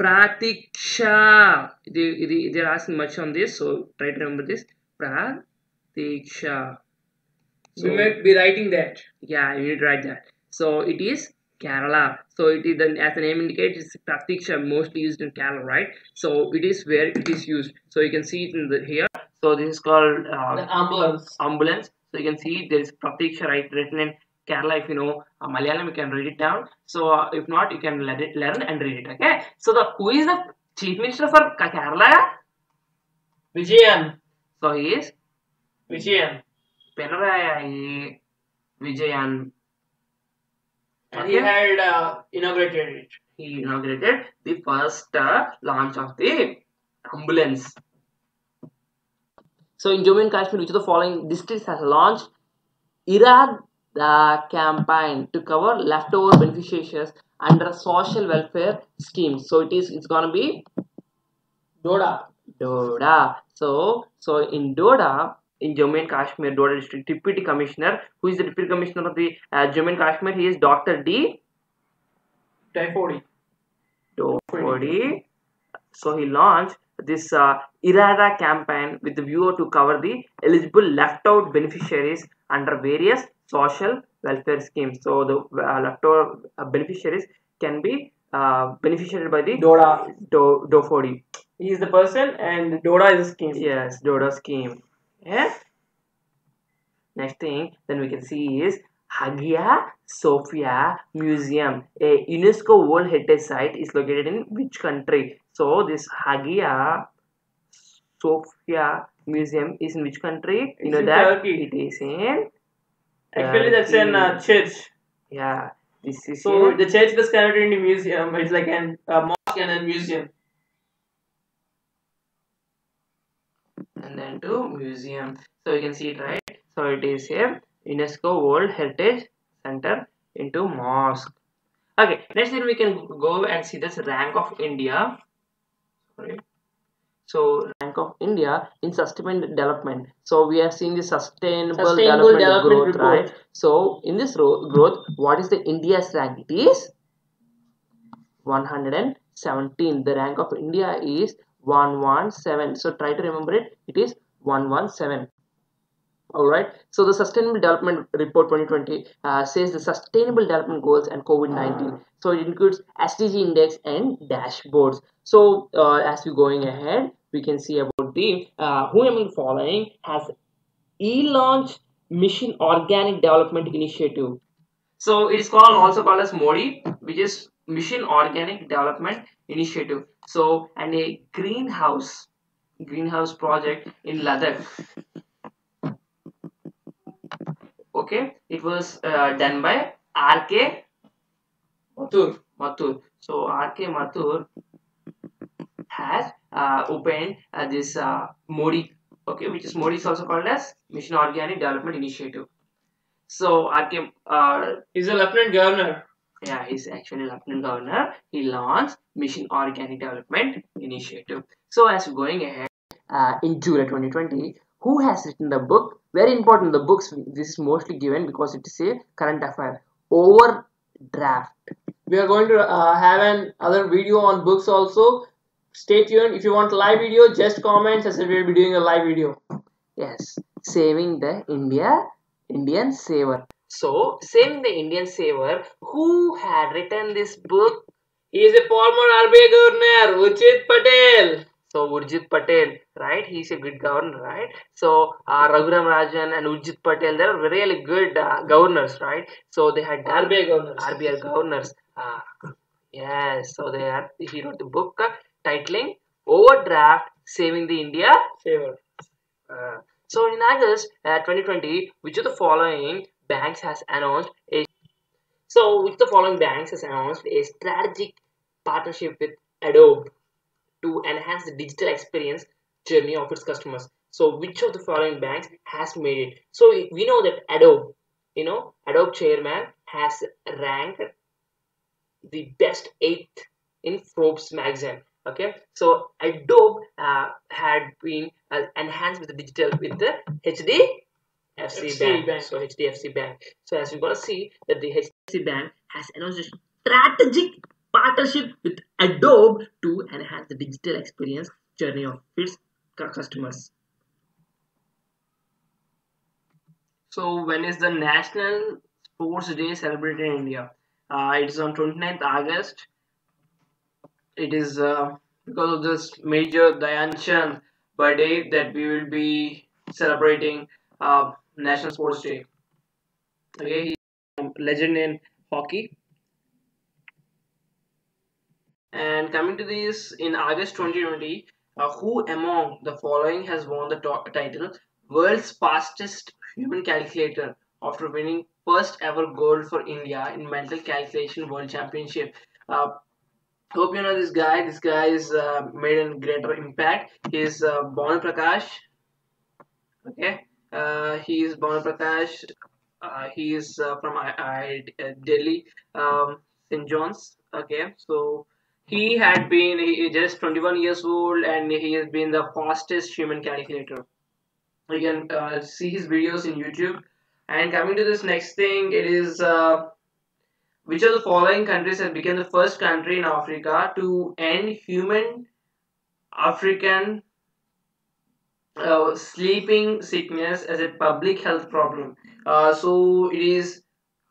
Pratiksha? They, they, they're asking much on this, so try to remember this. Pratiksha. So, you might be writing that. Yeah, you need to write that. So it is Kerala. So it is, as the name indicates, it's Pratiksha, mostly used in Kerala, right? So it is where it is used. So you can see it in the here. So this is called uh, the ambulance. Ambulance. So you can see there is Pratiksha right written in Kerala. If you know uh, Malayalam, you can read it down. So uh, if not, you can let it learn and read it. Okay. So the who is the chief minister for Kerala? Vijayan. So he is Vijayan. Penarayi Vijayan. And he had uh, inaugurated it. He inaugurated the first uh, launch of the ambulance. So in Jammu and Kashmir, which of the following districts has launched Irada campaign to cover leftover beneficiaries under social welfare schemes? So it is it's gonna be Doda. Doda. So so in Doda. In Jammu and Kashmir, Doda district, deputy commissioner, who is the deputy commissioner of the uh, Jammu and Kashmir, he is Doctor D. Daifodi. Daifodi. So he launched this uh, Irada campaign with the view to cover the eligible left out beneficiaries under various social welfare schemes. So the uh, leftover beneficiaries can be uh, beneficiated by the DORA. Do, D O forty. He is the person and DORA is a scheme. Yes, DORA scheme. Yeah. Next thing then we can see is Hagia Sophia Museum. A UNESCO World Heritage Site is located in which country? So this Hagia Sophia Museum is in which country? You it's know in that Turkey. It is in actually Turkey. That's in uh, church. Yeah, this is so in... the church was converted into museum. It's like an a mosque and a museum. And then to museum. So you can see it right. So it is here UNESCO World Heritage Center into mosque. Okay, next thing we can go and see this rank of India. Sorry. So rank of India in sustainable development. So we are seeing the sustainable, sustainable development, development growth, report. Right? So in this growth, what is the India's rank? It is one hundred seventeen. The rank of India is one hundred seventeen. So try to remember it. It is one hundred seventeen. Alright, so the Sustainable Development Report twenty twenty uh, says the Sustainable Development Goals and COVID nineteen. So it includes S D G Index and dashboards. So uh, as we're going ahead, we can see about the uh, who am I following has e-launched Mission Organic Development Initiative. So it is called also called as MODI, which is Mission Organic Development Initiative. So and a greenhouse greenhouse project in Ladakh. Okay, it was uh, done by R K Mathur. Mathur. So R K Mathur has uh, opened uh, this uh, MODI, okay, which is MODI is also called as Mission Organic Development Initiative. So R K uh, is a lieutenant governor. Yeah, he's actually lieutenant governor. He launched Mission Organic Development Initiative. So as going ahead, uh, in July twenty twenty, who has written the book? Very important, the books, this is mostly given because it is a current affair. Overdraft. We are going to uh, have an other video on books also. Stay tuned. If you want live video, just comment as if we will be doing a live video. Yes. Saving the India, Indian Saver. So, Saving the Indian Saver, who had written this book? He is a former R B I governor, Urjit Patel. So Urjit Patel, right? He is a good governor, right? So uh, Raghuram Rajan and Urjit Patel, they are really good uh, governors, right? So they had R B I governors. R B I governors. Uh, yes. So they are. He wrote the book uh, titling "Overdraft: Saving the India Saver." Uh, so in August uh, twenty twenty, which of the following banks has announced a? So which of the following banks has announced a strategic partnership with Adobe to enhance the digital experience journey of its customers? So which of the following banks has made it? So we know that Adobe, you know, Adobe chairman has ranked the best eighth in Forbes magazine. Okay, so Adobe uh, had been uh, enhanced with the digital with the H D F C bank. So H D F C bank. So as you're gonna see that the H D F C bank has announced a strategic partnership with Adobe to enhance the digital experience journey of its customers. So when is the National Sports Day celebrated in India? Uh, it is on twenty-ninth August. It is uh, because of this Major Dhyan Chand birthday that we will be celebrating uh, National Sports Day. Okay, he's a legend in hockey. And coming to this, in August twenty twenty, uh, who among the following has won the title World's Fastest Human Calculator after winning first ever gold for India in Mental Calculation World Championship? Uh, hope you know this guy. This guy is uh, made a greater impact. He is uh, Bonu Prakash. Okay, uh, he is Bonu Prakash. Uh, he is uh, from I I Delhi, um, Saint John's. Okay, so he had been he just twenty-one years old and he has been the fastest human calculator. You can uh, see his videos in YouTube. And coming to this next thing, it is uh, which of the following countries has become the first country in Africa to end human African uh, sleeping sickness as a public health problem? Uh, so it is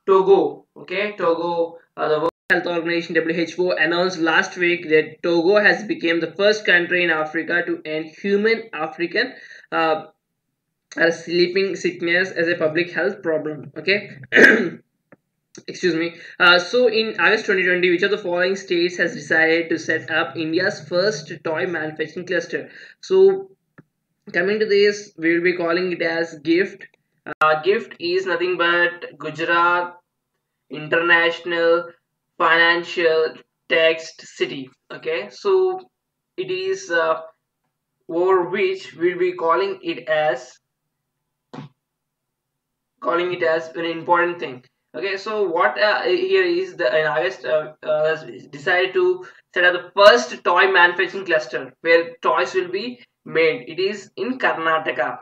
Togo. Okay, Togo, uh, the World Health Organization W H O announced last week that Togo has become the first country in Africa to end human African uh, sleeping sickness as a public health problem. Okay. Excuse me. Uh, so in August twenty twenty, which of the following states has decided to set up India's first toy manufacturing cluster? So coming to this, we will be calling it as GIFT. Uh, GIFT is nothing but Gujarat International Financial Text City. Okay, so it is uh, over which we will be calling it as calling it as an important thing. Okay, so what uh, here is the in August uh, uh, decided to set up the first toy manufacturing cluster where toys will be made. It is in Karnataka.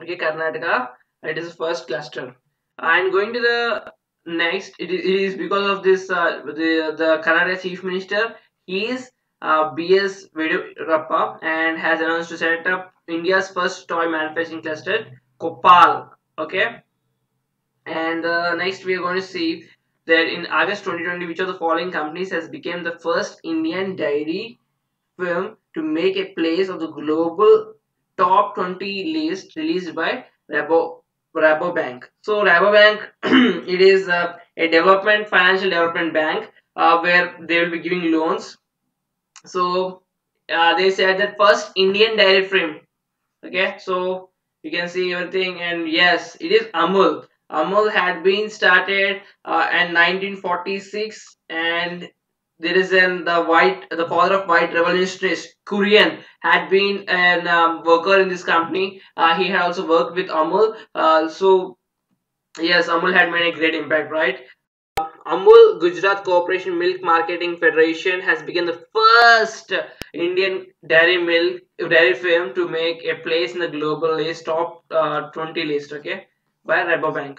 Okay, Karnataka. It is the first cluster. And going to the next, it is because of this uh, the the Karnataka chief minister. He is uh, B S Yediyurappa and has announced to set up India's first toy manufacturing cluster, Koppal. Okay. And uh, next we are going to see that in August twenty twenty, which of the following companies has become the first Indian dairy firm to make a place of the global top twenty list released by Rabo, Rabobank. So Rabobank, it is uh, a development financial development bank uh, where they will be giving loans. So uh, they said that first Indian dairy firm. Okay, so you can see everything, and yes, it is Amul. Amul had been started uh, in nineteen forty-six, and there is an the white the father of white revolutionist Kurian had been an um, worker in this company. Uh, he had also worked with Amul. Uh, so yes, Amul had made a great impact, right? Uh, Amul Gujarat Corporation Milk Marketing Federation has become the first Indian dairy milk dairy firm to make a place in the global list top uh, twenty list. Okay. By Rabobank.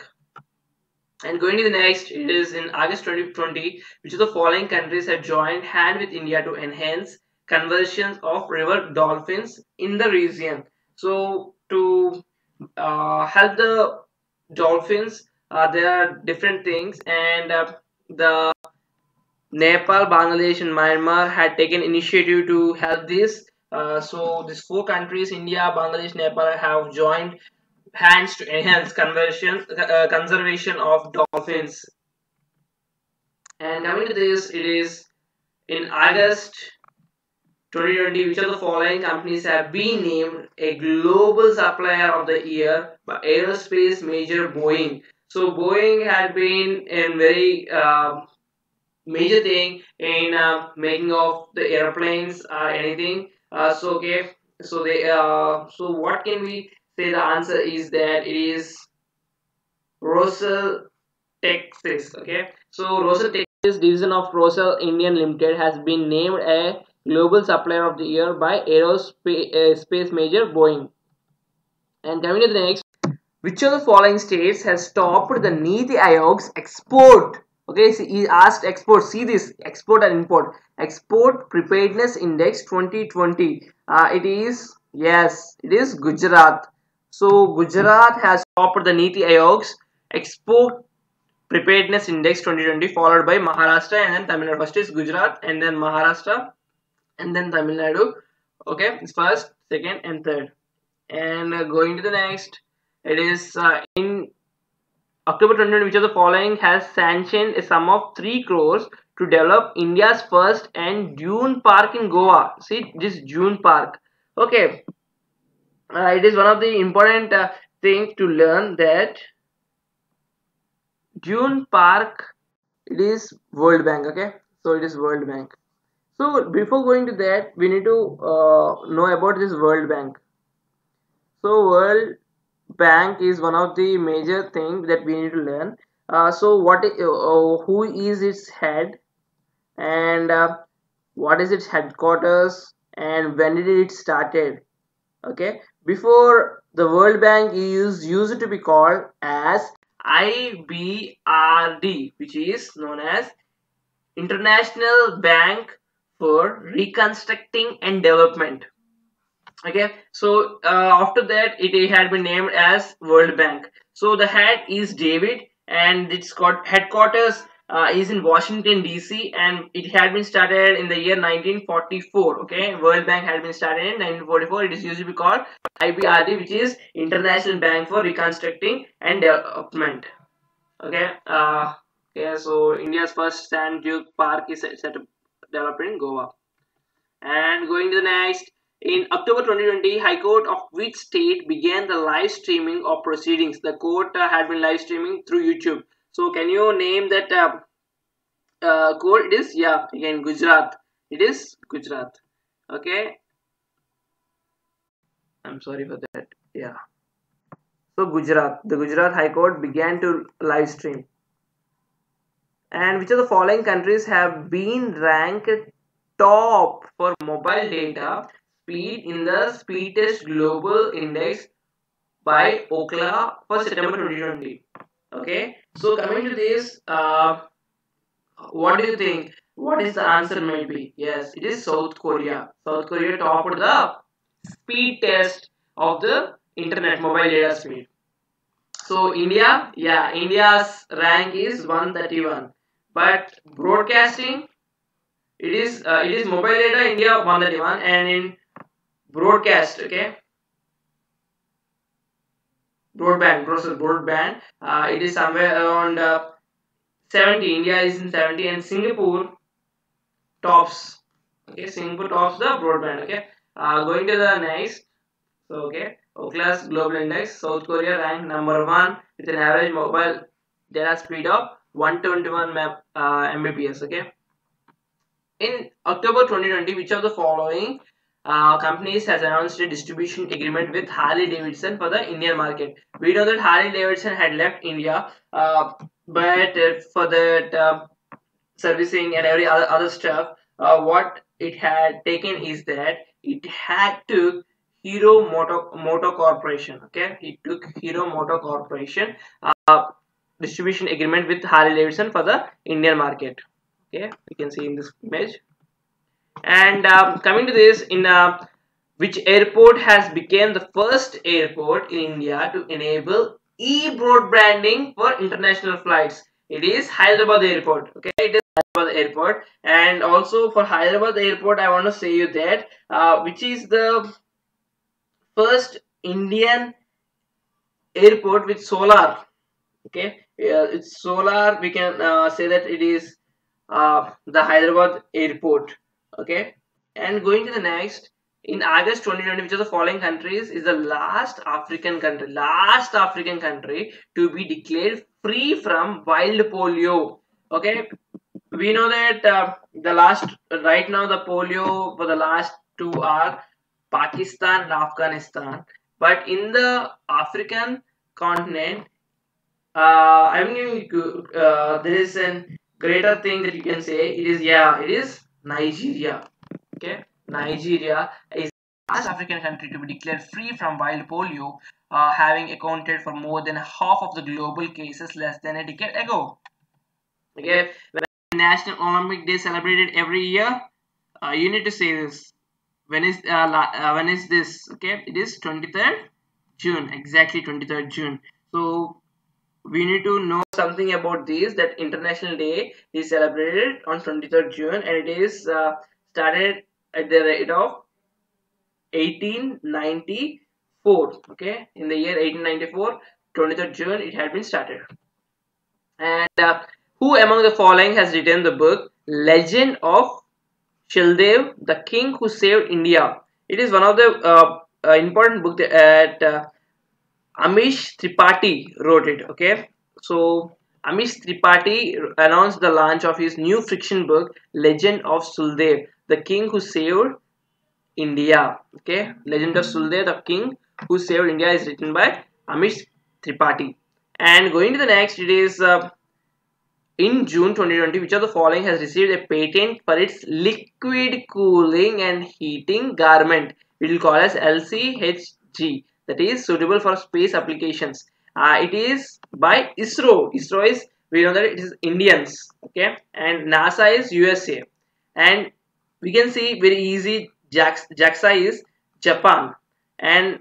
And going to the next, it is in August twenty twenty, which of the following countries have joined hand with India to enhance conversions of river dolphins in the region? So to uh, help the dolphins, uh, there are different things, and uh, the Nepal, Bangladesh and Myanmar had taken initiative to help this. Uh, so these four countries, India, Bangladesh, Nepal, have joined hands to enhance conversion uh, conservation of dolphins. And coming to this, it is in August twenty twenty, which of the following companies have been named a global supplier of the year by aerospace major Boeing? So Boeing had been a very uh, major thing in uh, making of the airplanes or anything. Uh, so okay, so they uh, so what can we say? The answer is that it is Rosal, Texas. Okay, so Rosal, Texas division of Rosal Indian Limited has been named a global supplier of the year by aerospace uh, space major Boeing. And coming to the next, which of the following states has stopped the Niti Ayog's export? Okay, so he asked export. See this, export and import. Export Preparedness Index twenty twenty. Uh, it is, yes, it is Gujarat. So Gujarat has topped the Niti Ayog's Export Preparedness Index twenty twenty, followed by Maharashtra and then Tamil Nadu. First is Gujarat and then Maharashtra and then Tamil Nadu. Okay, it's first, second and third. And uh, going to the next, it is uh, in October twenty twenty, which of the following has sanctioned a sum of three crores to develop India's first and Dune Park in Goa? See this Dune Park. Okay. Uh, it is one of the important uh, things to learn that Dune Park, it is World Bank. Okay, so it is World Bank. So before going to that, we need to uh, know about this World Bank. So World Bank is one of the major things that we need to learn. Uh, so what, uh, who is its head, and uh, what is its headquarters, and when did it started? Okay, before the World Bank is used to be called as I B R D, which is known as International Bank for Reconstructing and Development. Okay, so uh, after that it had been named as World Bank. So the head is David and its headquarters uh, is in Washington D C, and it had been started in the year nineteen forty-four. Okay, World Bank had been started in nineteen forty-four. It is used to be called I B R D, which is International Bank for Reconstruction and Development. Okay, uh, yeah, so India's first sand dune park is set, set up developed in Goa. And going to the next, in October twenty twenty, High Court of which state began the live streaming of proceedings? The court uh, had been live streaming through YouTube. So can you name that uh, uh, court? It is, yeah, again Gujarat. It is Gujarat. Okay. I'm sorry for that. Yeah. So Gujarat, the Gujarat High Court began to live stream. And which of the following countries have been ranked top for mobile data speed in the Speedtest Global Index by Ookla for September twenty twenty? Okay, so coming to this, uh, what do you think? What is the answer might be? Yes, it is South Korea. South Korea topped the speed test of the internet mobile data speed. So India, yeah, India's rank is one thirty-one. But broadcasting, it is uh, it is mobile data India one thirty-one, and in broadcast, okay, broadband process broadband uh, it is somewhere around uh, seventy. India is in seventy, and Singapore tops. Okay, Singapore tops the broadband. Okay, uh, going to the next. So okay, Okla's Global Index, South Korea ranked number one with an average mobile data speed of one twenty-one uh, Mbps. Okay. In October twenty twenty, which of the following uh, companies has announced a distribution agreement with Harley Davidson for the Indian market? We know that Harley Davidson had left India, uh, but uh, for that uh, servicing and every other, other stuff, uh, what it had taken is that it had to Hero Motor, Motor Corporation. Okay, he took Hero Motor Corporation uh, distribution agreement with Harley Davidson for the Indian market. Okay, you can see in this image. And um, coming to this, in uh, which airport has become the first airport in India to enable e-broadbanding for international flights? It is Hyderabad Airport. Okay, it is Hyderabad Airport. And also for Hyderabad Airport, I want to say you that uh, which is the first Indian airport with solar. Okay, yeah, it's solar. We can uh, say that it is uh, the Hyderabad airport. Okay, and going to the next, in August twenty twenty, which of the following countries is the last African country, last African country to be declared free from wild polio? Okay, we know that uh, the last, right now the polio for the last two are Pakistan and Afghanistan, but in the African continent, uh, I mean, uh, there is a greater thing that you can say. It is, yeah, it is Nigeria. Okay, Nigeria is the last African country to be declared free from wild polio, uh, having accounted for more than half of the global cases less than a decade ago. Okay, when National Olympic Day celebrated every year, uh, you need to say this. When is uh, uh, when is this? Okay, it is twenty-third June, exactly twenty-third June. So we need to know something about this, that International Day is celebrated on twenty-third June, and it is uh, started at the rate of eighteen ninety-four. Okay, in the year eighteen ninety-four, twenty-third June it had been started. And uh, who among the following has written the book Legend of Shildev, the King Who Saved India? It is one of the uh, uh, important book that uh, Amish Tripathi wrote it. Okay, so Amish Tripathi announced the launch of his new fiction book, Legend of Shildev, the King Who Saved India. Okay, Legend of Shildev, the King Who Saved India is written by Amish Tripathi. And going to the next, it is uh, in June twenty twenty, which of the following has received a patent for its liquid cooling and heating garment? We will call as L C H G, that is suitable for space applications. Uh, it is by ISRO. ISRO is, we know that it is Indians, okay, and NASA is U S A. And we can see very easy, JAXA is Japan, and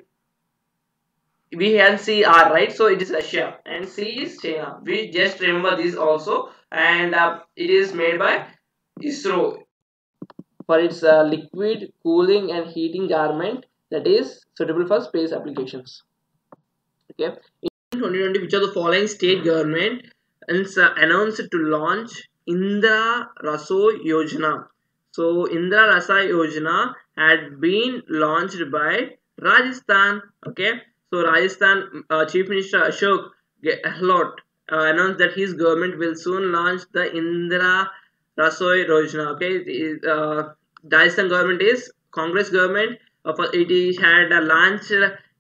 B and C are right, so it is Russia and C is China. We just remember this also, and uh, it is made by ISRO for its uh, liquid cooling and heating garment that is suitable for space applications. Okay, in twenty twenty, which of the following state government is, uh, announced to launch Indira Raso Yojana? So Indira Rasa Yojana had been launched by Rajasthan. Okay. So Rajasthan uh, Chief Minister Ashok Gehlot uh, announced that his government will soon launch the Indira Rasoi Yojana. Okay, is, uh, Rajasthan government is Congress government. Uh, for, it had uh, launched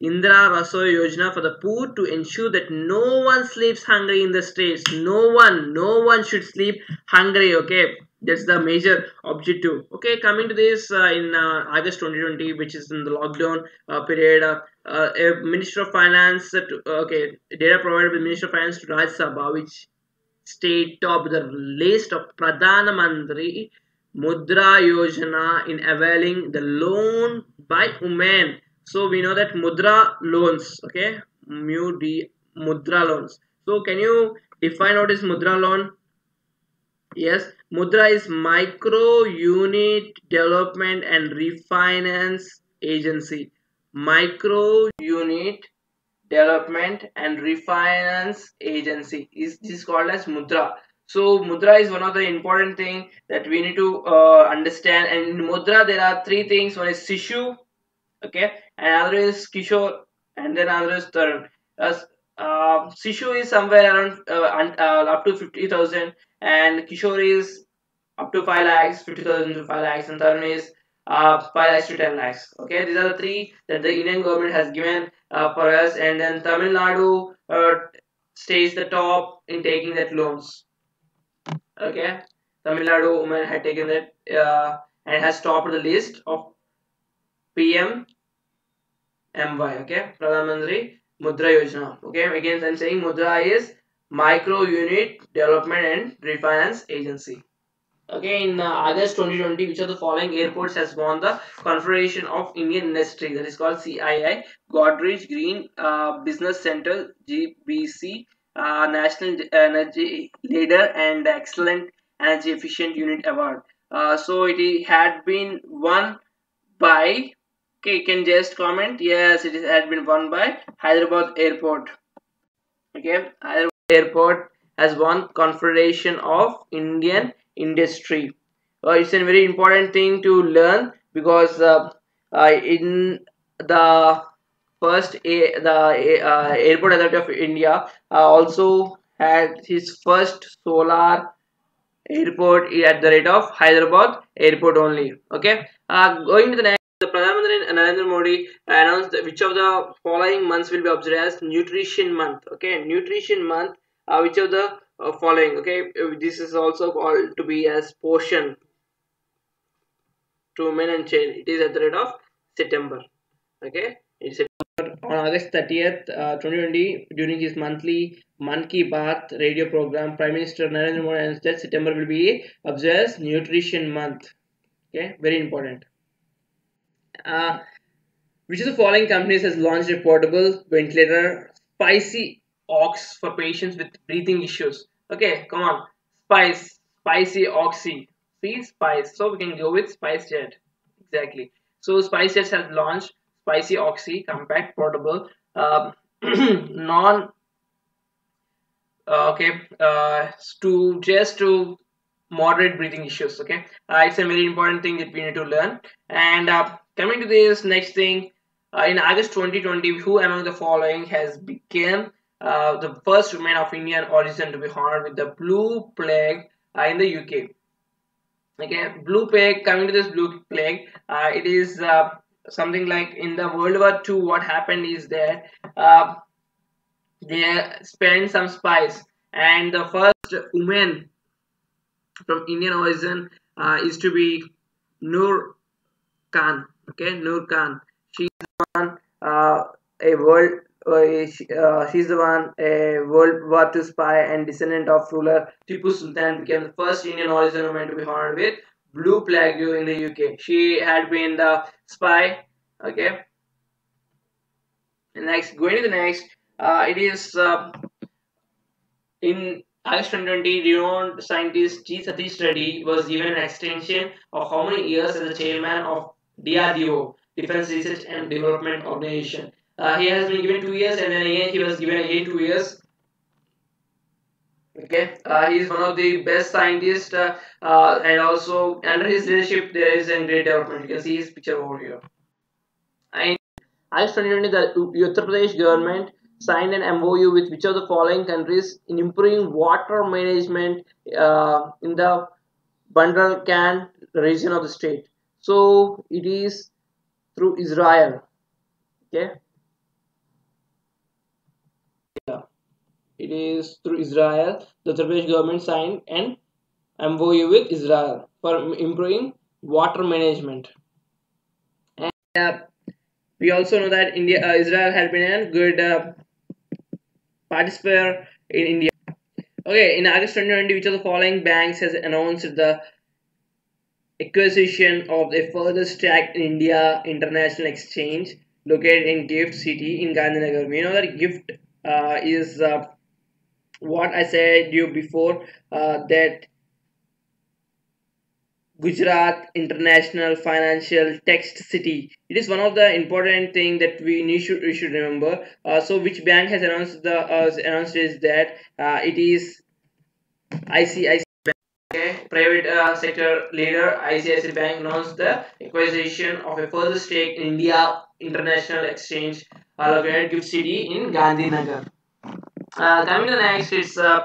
Indira Rasoi Yojana for the poor to ensure that no one sleeps hungry in the states. No one, no one should sleep hungry. Okay, that's the major objective. Okay, coming to this uh, in uh, August twenty twenty, which is in the lockdown uh, period. Uh, Uh, a Minister of Finance, uh, to, okay, data provided by Minister of Finance to Raj Sabha, which state topped the list of Pradhan Mantri Mudra Yojana in availing the loan by women. So we know that Mudra loans, okay, mu d Mudra loans. So can you define what is Mudra loan? Yes, Mudra is Micro Unit Development and Refinance Agency. Micro Unit Development and Refinance Agency is this called as Mudra. So Mudra is one of the important thing that we need to uh, understand. And in Mudra there are three things. One is Shishu, okay, another is Kishore, and then another is Tarun. Uh, uh, Shishu is somewhere around uh, uh, up to fifty thousand, and Kishore is up to five lakhs, fifty thousand to five lakhs, and Tarun is Uh, five lakhs to ten lakhs. Okay, these are the three that the Indian government has given uh, for us, and then Tamil Nadu uh, stays the top in taking that loans. Okay, Tamil Nadu women had taken that uh, and has topped the list of P M M Y. Okay, Pradhan Mantri Mudra Yojana. Okay, again I'm saying Mudra is Micro Unit Development and Refinance Agency. Okay, in uh, August twenty twenty, which of the following airports has won the Confederation of Indian Industry, that is called C I I, Godrej Green uh, Business Center, G B C, uh, National Energy Leader and Excellent Energy Efficient Unit Award. Uh, so it had been won by, okay, you can just comment, yes, it had been won by Hyderabad Airport. Okay, Hyderabad Airport has won Confederation of Indian Industry. Uh, it's a very important thing to learn, because uh, uh, in the first a the uh, Airport Authority of India uh, also had his first solar airport at the rate of Hyderabad Airport only. Okay, uh, going to the next. The Pradhan Mantri Narendra Modi announced which of the following months will be observed as Nutrition Month. Okay, Nutrition Month. Uh, which of the Uh, following, okay, this is also called to be as portion to men and child. It is at the rate of September. Okay, it's September. On August thirtieth, uh, twenty twenty, during his monthly Man Ki Baat radio program, Prime Minister Narendra Modi announced that September will be observed as Nutrition Month. Okay, very important. Uh, which of the following companies has launched a portable ventilator, Spicy Ox, for patients with breathing issues? Okay, come on, Spice, Spicy Oxy, see Spice, so we can go with SpiceJet, exactly. So SpiceJet has launched Spicy Oxy, compact, portable, uh, non, uh, okay, uh, to just to moderate breathing issues. Okay, uh, it's a very important thing that we need to learn. And uh, coming to this next thing, uh, in August twenty twenty, who among the following has become Uh, the first woman of Indian origin to be honored with the Blue Plague uh, in the U K? Okay, Blue Plague, coming to this Blue Plague, uh, it is uh, something like in the World War Two, what happened is that uh, they spent some spice, and the first woman from Indian origin uh, is to be Noor Khan. Okay, Noor Khan. She is one, uh, a world Uh, she, uh, she's the one, a World War Two spy and descendant of ruler Tipu Sultan, became the first Indian origin woman to be honored with Blue Plague in the U K. She had been the spy, okay, Next, going to the next, uh, it is uh, in August twenty twenty, renowned scientist G. Satish Reddy was given an extension of how many years as the chairman of D R D O, Defense Research and Development Organization. Uh, he has been given two years, and then again he was given again two years. Okay, uh, he is one of the best scientists, uh, uh, and also under his leadership there is a great development. You can see his picture over here. And August twenty twenty, the Uttar Pradesh government signed an M O U with which of the following countries in improving water management uh, in the Bundelkhand region of the state. So it is through Israel. Okay. Yeah. It is through Israel. The Uttar Pradesh government signed an M O U with Israel for improving water management. And uh, we also know that India, uh, Israel had been a good uh, participator in India. Okay, in August twenty twenty, which of the following banks has announced the acquisition of a further stack in India International Exchange located in GIFT City in Gandhinagar? We know that GIFT uh, is uh, what I said you before, uh, that Gujarat International Financial Text City. It is one of the important thing that we need should we should remember. Uh, so which bank has announced the uh, announced is that uh, it is I C I C I. Okay, private uh, sector leader I C I C I Bank announced the acquisition of a further stake in India International Exchange located GIFT City in Gandhinagar. Uh, coming to the next, it's uh,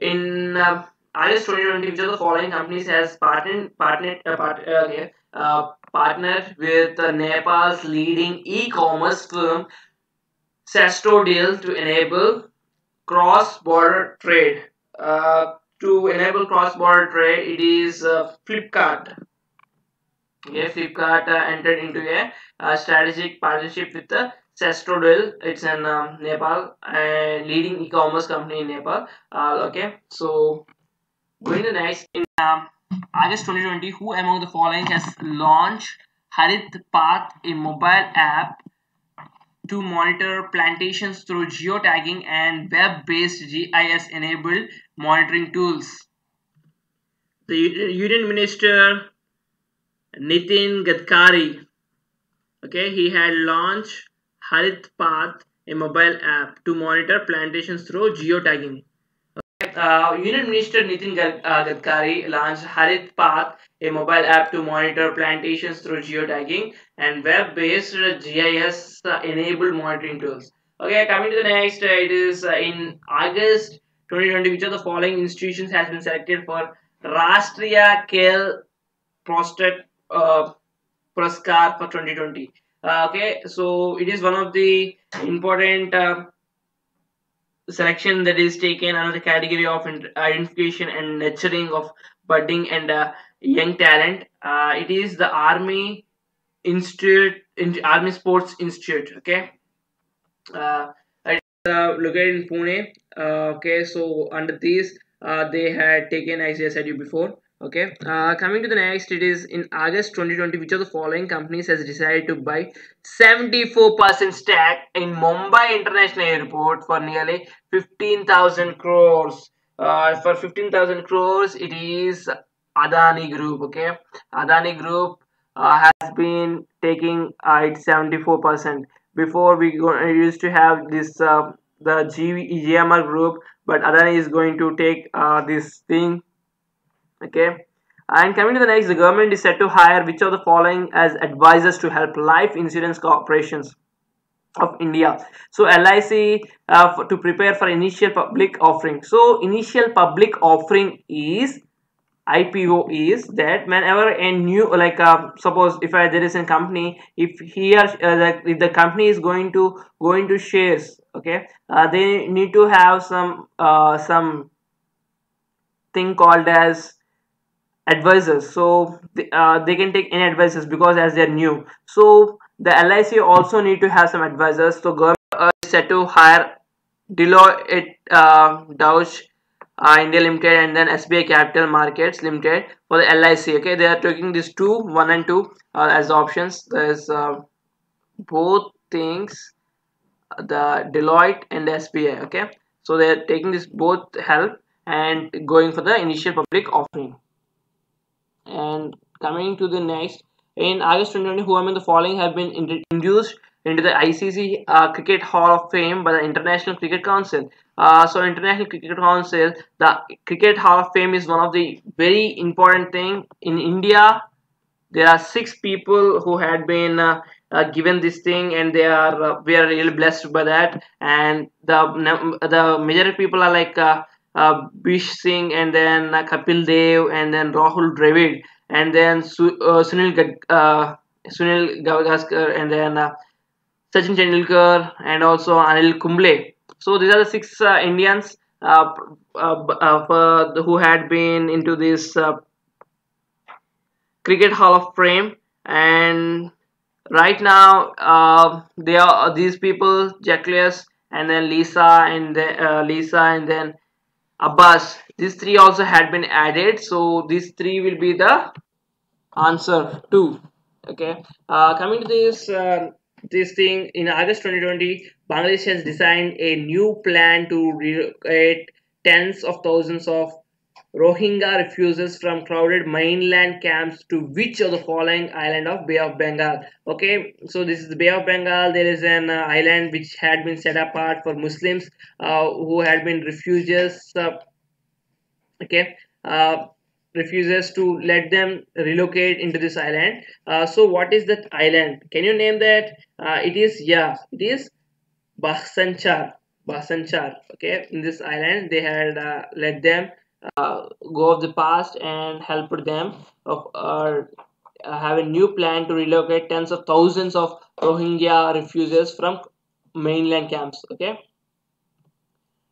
in. Uh, August twenty twenty, which of the following companies has partnered partnered uh, part, uh, uh, partnered with uh, Nepal's leading e-commerce firm Sastodil to enable cross-border trade? Uh, to enable cross-border trade, it is uh, Flipkart. Okay, Flipkart uh, entered into a uh, strategic partnership with the. Uh, Sastodil, it's an um, Nepal and uh, leading e-commerce company in Nepal. Uh, okay, so going to the next, in um, August twenty twenty, who among the following has launched Harith Path, a mobile app to monitor plantations through geotagging and web-based G I S-enabled monitoring tools? The Union Minister Nitin Gadkari. Okay, he had launched Harith Path, a mobile app to monitor plantations through geotagging. Okay. Uh, Union Minister Nitin Gadkari launched Harith Path, a mobile app to monitor plantations through geotagging and web-based G I S-enabled monitoring tools. Okay, coming to the next, uh, it is uh, in August twenty twenty, which of the following institutions has been selected for Rashtriya Kel Prostate uh, Puruskar for twenty twenty? Uh, okay, so it is one of the important uh, selection that is taken under the category of identification and nurturing of budding and uh, young talent. Uh, it is the Army Institute, Army Sports Institute. Okay, uh, it's uh, located in Pune. Uh, okay, so under these, uh, they had taken, as I said you before. Okay, uh, coming to the next, it is in August twenty twenty, which of the following companies has decided to buy seventy-four percent stake in Mumbai International Airport for nearly fifteen thousand crores? Uh, for fifteen thousand crores, it is Adani Group. Okay, Adani Group uh, has been taking uh, its seventy-four percent. Before, we used to have this uh, the G M R Group, but Adani is going to take uh, this thing. Okay, and coming to the next, the government is set to hire which of the following as advisors to help life insurance corporations of India? So L I C uh, for, to prepare for initial public offering. So initial public offering is I P O, is that whenever a new, like uh, suppose if uh, there is a company, if he or uh, like if the company is going to go into shares, okay, uh, they need to have some uh, some thing called as advisors. So uh, they can take any advisors because as they're new. So the L I C also need to have some advisors. So government uh, is set to hire Deloitte uh, Deutsche uh, India Limited and then S B I Capital Markets Limited for the L I C. Okay, they are taking these two, one and two uh, as options. There's uh, both things the Deloitte and the S B I. Okay, so they are taking this both help and going for the initial public offering. And coming to the next, in August twenty twenty, who among the following have been induced into the I C C uh, Cricket Hall of Fame by the International Cricket Council? Uh, so International Cricket Council, the Cricket Hall of Fame is one of the very important thing in India. There are six people who had been uh, uh, given this thing, and they are uh, we are really blessed by that. And the the majority people are like uh, uh, Bish Singh, and then uh, Kapil Dev, and then Rahul Dravid, and then Su uh, Sunil Gad uh, Sunil Gavaskar, and then uh, Sachin Tendulkar, and also Anil Kumble. So these are the six uh, Indians uh, uh, uh, who had been into this uh, Cricket Hall of Fame. And right now uh, they are these people, Jackless, and then Lisa, and then uh, Lisa, and then Abbas. These three also had been added, so these three will be the answer too. Okay, uh, coming to this uh, this thing, in August twenty twenty, Bangladesh has designed a new plan to relocate tens of thousands of Rohingya refugees from crowded mainland camps to which of the following island of Bay of Bengal? Okay, so this is the Bay of Bengal. There is an uh, island which had been set apart for Muslims uh, who had been refugees. Uh, okay, uh, refugees to let them relocate into this island. Uh, so what is that island? Can you name that? Uh, it is yeah, it is Bahsanchar. Bahsanchar. Okay, in this island they had uh, let them Uh, go of the past and help them of uh, uh, have a new plan to relocate tens of thousands of Rohingya refugees from mainland camps. Okay,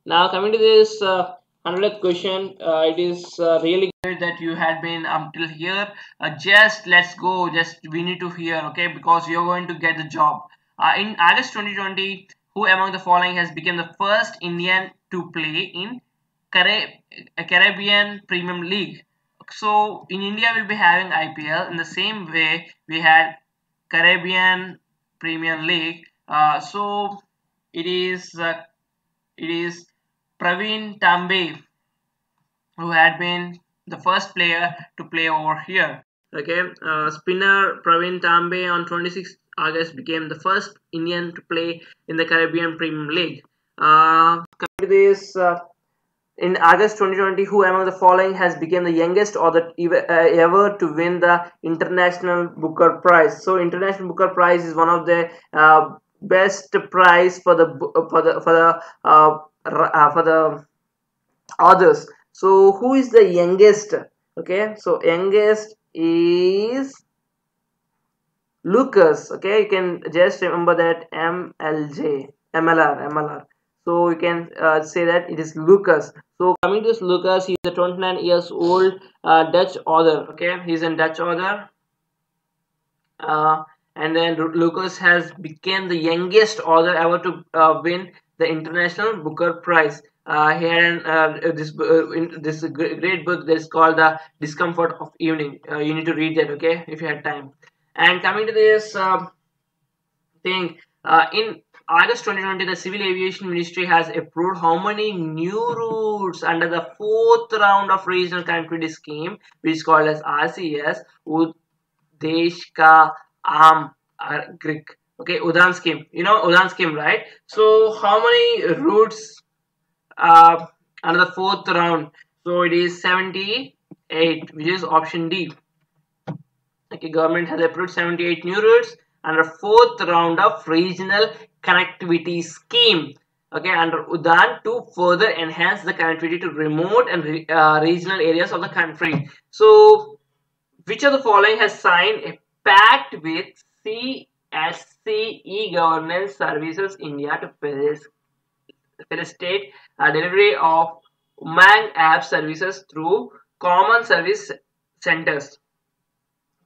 now coming to this uh, hundredth question, uh, it is uh, really great that you had been up till here. Uh, just let's go, just we need to hear, okay, because you're going to get the job. Uh, in August twenty twenty, who among the following has become the first Indian to play in Caribbean Premium League? So in India we'll be having I P L in the same way we had Caribbean Premium League. Uh, so it is uh, it is Praveen Tambe who had been the first player to play over here. Okay, uh, spinner Praveen Tambe on twenty-sixth August became the first Indian to play in the Caribbean Premium League. Uh, this. Uh, In August twenty twenty, who among the following has become the youngest or the uh, ever to win the International Booker Prize? So International Booker Prize is one of the uh, best prize for the for the for the uh, uh, for the authors. So who is the youngest? Okay, so youngest is Lucas. Okay, you can just remember that M L J M L R M L R. So you can uh, say that it is Lucas. So coming to this Lucas, he is a twenty-nine years old uh, Dutch author. Okay, he is a Dutch author. Uh, and then Lucas has become the youngest author ever to uh, win the International Booker Prize. Uh, he had uh, this uh, in this great book that is called The Discomfort of Evening. Uh, you need to read that, okay, if you had time. And coming to this uh, thing, uh, in August twenty twenty, the Civil Aviation Ministry has approved how many new routes under the fourth round of Regional Connectivity Scheme, which is called as R C S, Udesh Ka Aam Grik. Okay, Udan Scheme. You know Udan Scheme, right? So how many routes uh, under the fourth round? So it is seventy-eight, which is option D. Okay, government has approved seventy-eight new routes under fourth round of Regional Connectivity Scheme, okay, under Udan, to further enhance the connectivity to remote and re uh, regional areas of the country. So which of the following has signed a pact with C S C e-Governance Services India to facilitate uh, delivery of Umang app services through common service centers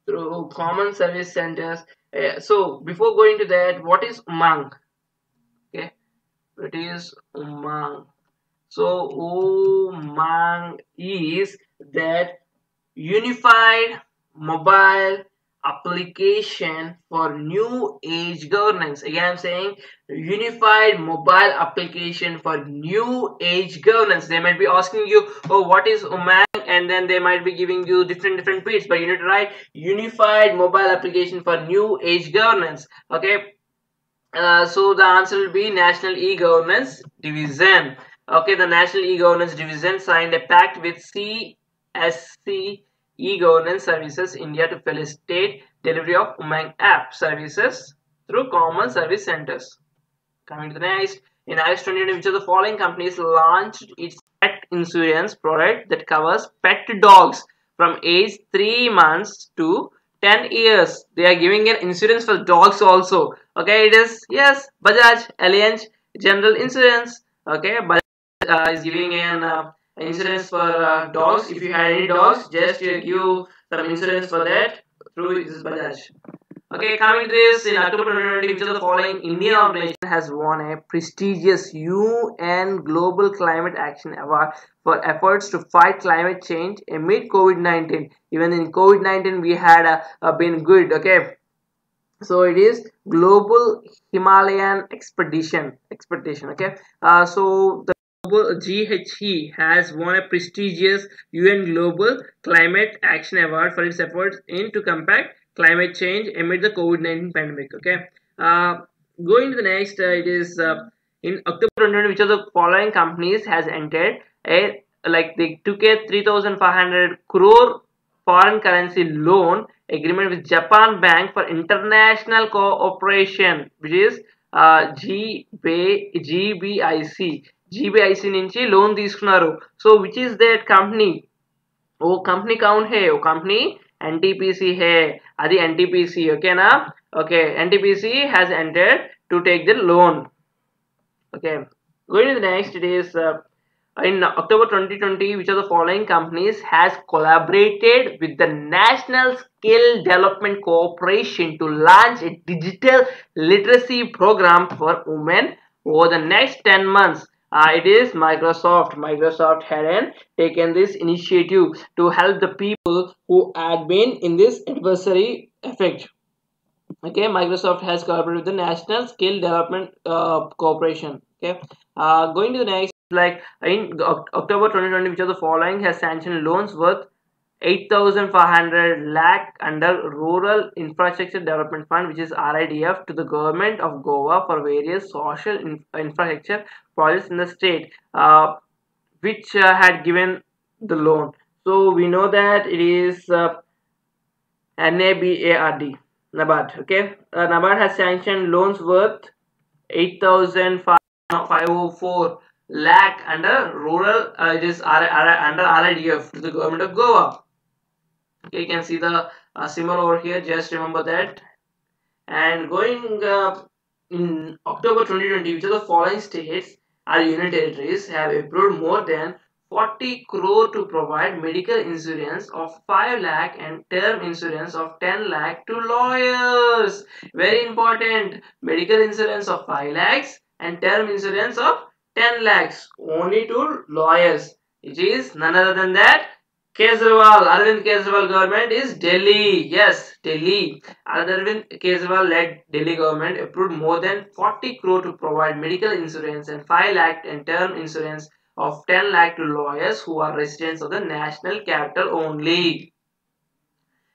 through common service centers uh, so before going to that, what is Umang? Okay, it is Umang. So Umang is that unified mobile application for new age governance. Again, I'm saying unified mobile application for new age governance. They might be asking you, oh, what is Umang? And then they might be giving you different different tweets, but you need to write unified mobile application for new age governance. Okay, uh, so the answer will be National E-Governance Division. Okay, the National E-Governance Division signed a pact with C S C E-Governance Services India to facilitate delivery of Umang app services through common service centers. Coming to the next, in I S twenty, which of the following companies launched its pet insurance product that covers pet dogs from age three months to ten years? They are giving an insurance for dogs also. Okay, it is yes, Bajaj Allianz General Insurance. Okay, Bajaj uh, is giving an uh, insurance for uh, dogs. If you had any dogs, just uh, give some insurance for that through this Bajaj. Okay, coming to this, in October twenty twenty, which of the following Indian organization has won a prestigious U N Global Climate Action Award for efforts to fight climate change amid COVID nineteen? Even in COVID nineteen, we had uh, uh, been good. Okay, so it is Global Himalayan Expedition. Expedition. Okay, uh, so the G H E has won a prestigious U N Global Climate Action Award for its efforts in to combat climate change amid the COVID nineteen pandemic. Okay, uh, going to the next, uh, it is uh, in October twenty twenty, which of the following companies has entered a like they took a three thousand five hundred crore foreign currency loan agreement with Japan Bank for International Cooperation, which is uh, G B I C. G B I C నుంచి loan తీసుకున్నారు. So which is that company? Oh, company count hai. Oh, company N T P C hai. Adi N T P C. Okay na? Okay, N T P C has entered to take the loan. Okay, going to the next, it is uh, in October twenty twenty, which of the following companies has collaborated with the National Skill Development Corporation to launch a digital literacy program for women over the next ten months? Uh, it is Microsoft. Microsoft had taken this initiative to help the people who had been in this adversary effect. Okay, Microsoft has collaborated with the National Skill Development uh, Corporation. Okay, uh, going to the next, like in October twenty twenty, which of the following has sanctioned loans worth eight thousand five hundred lakh under Rural Infrastructure Development Fund, which is R I D F, to the government of Goa for various social in infrastructure projects in the state, uh, which uh, had given the loan? So we know that it is uh, NABARD, NABARD. Okay, uh, NABARD has sanctioned loans worth eight thousand five hundred four lakh under rural uh, it is R R under R I D F to the government of Goa. Okay, you can see the uh, symbol over here, just remember that. And going uh, in October twenty twenty, which of the following states or union territories have approved more than forty crore to provide medical insurance of five lakh and term insurance of ten lakh to lawyers? Very important, medical insurance of five lakhs and term insurance of ten lakhs only to lawyers. It is none other than that Kejriwal, Arvind Kejriwal government is Delhi. Yes, Delhi. Arvind Kejriwal led Delhi government approved more than forty crore to provide medical insurance and five lakh and term insurance of ten lakh to lawyers who are residents of the national capital only.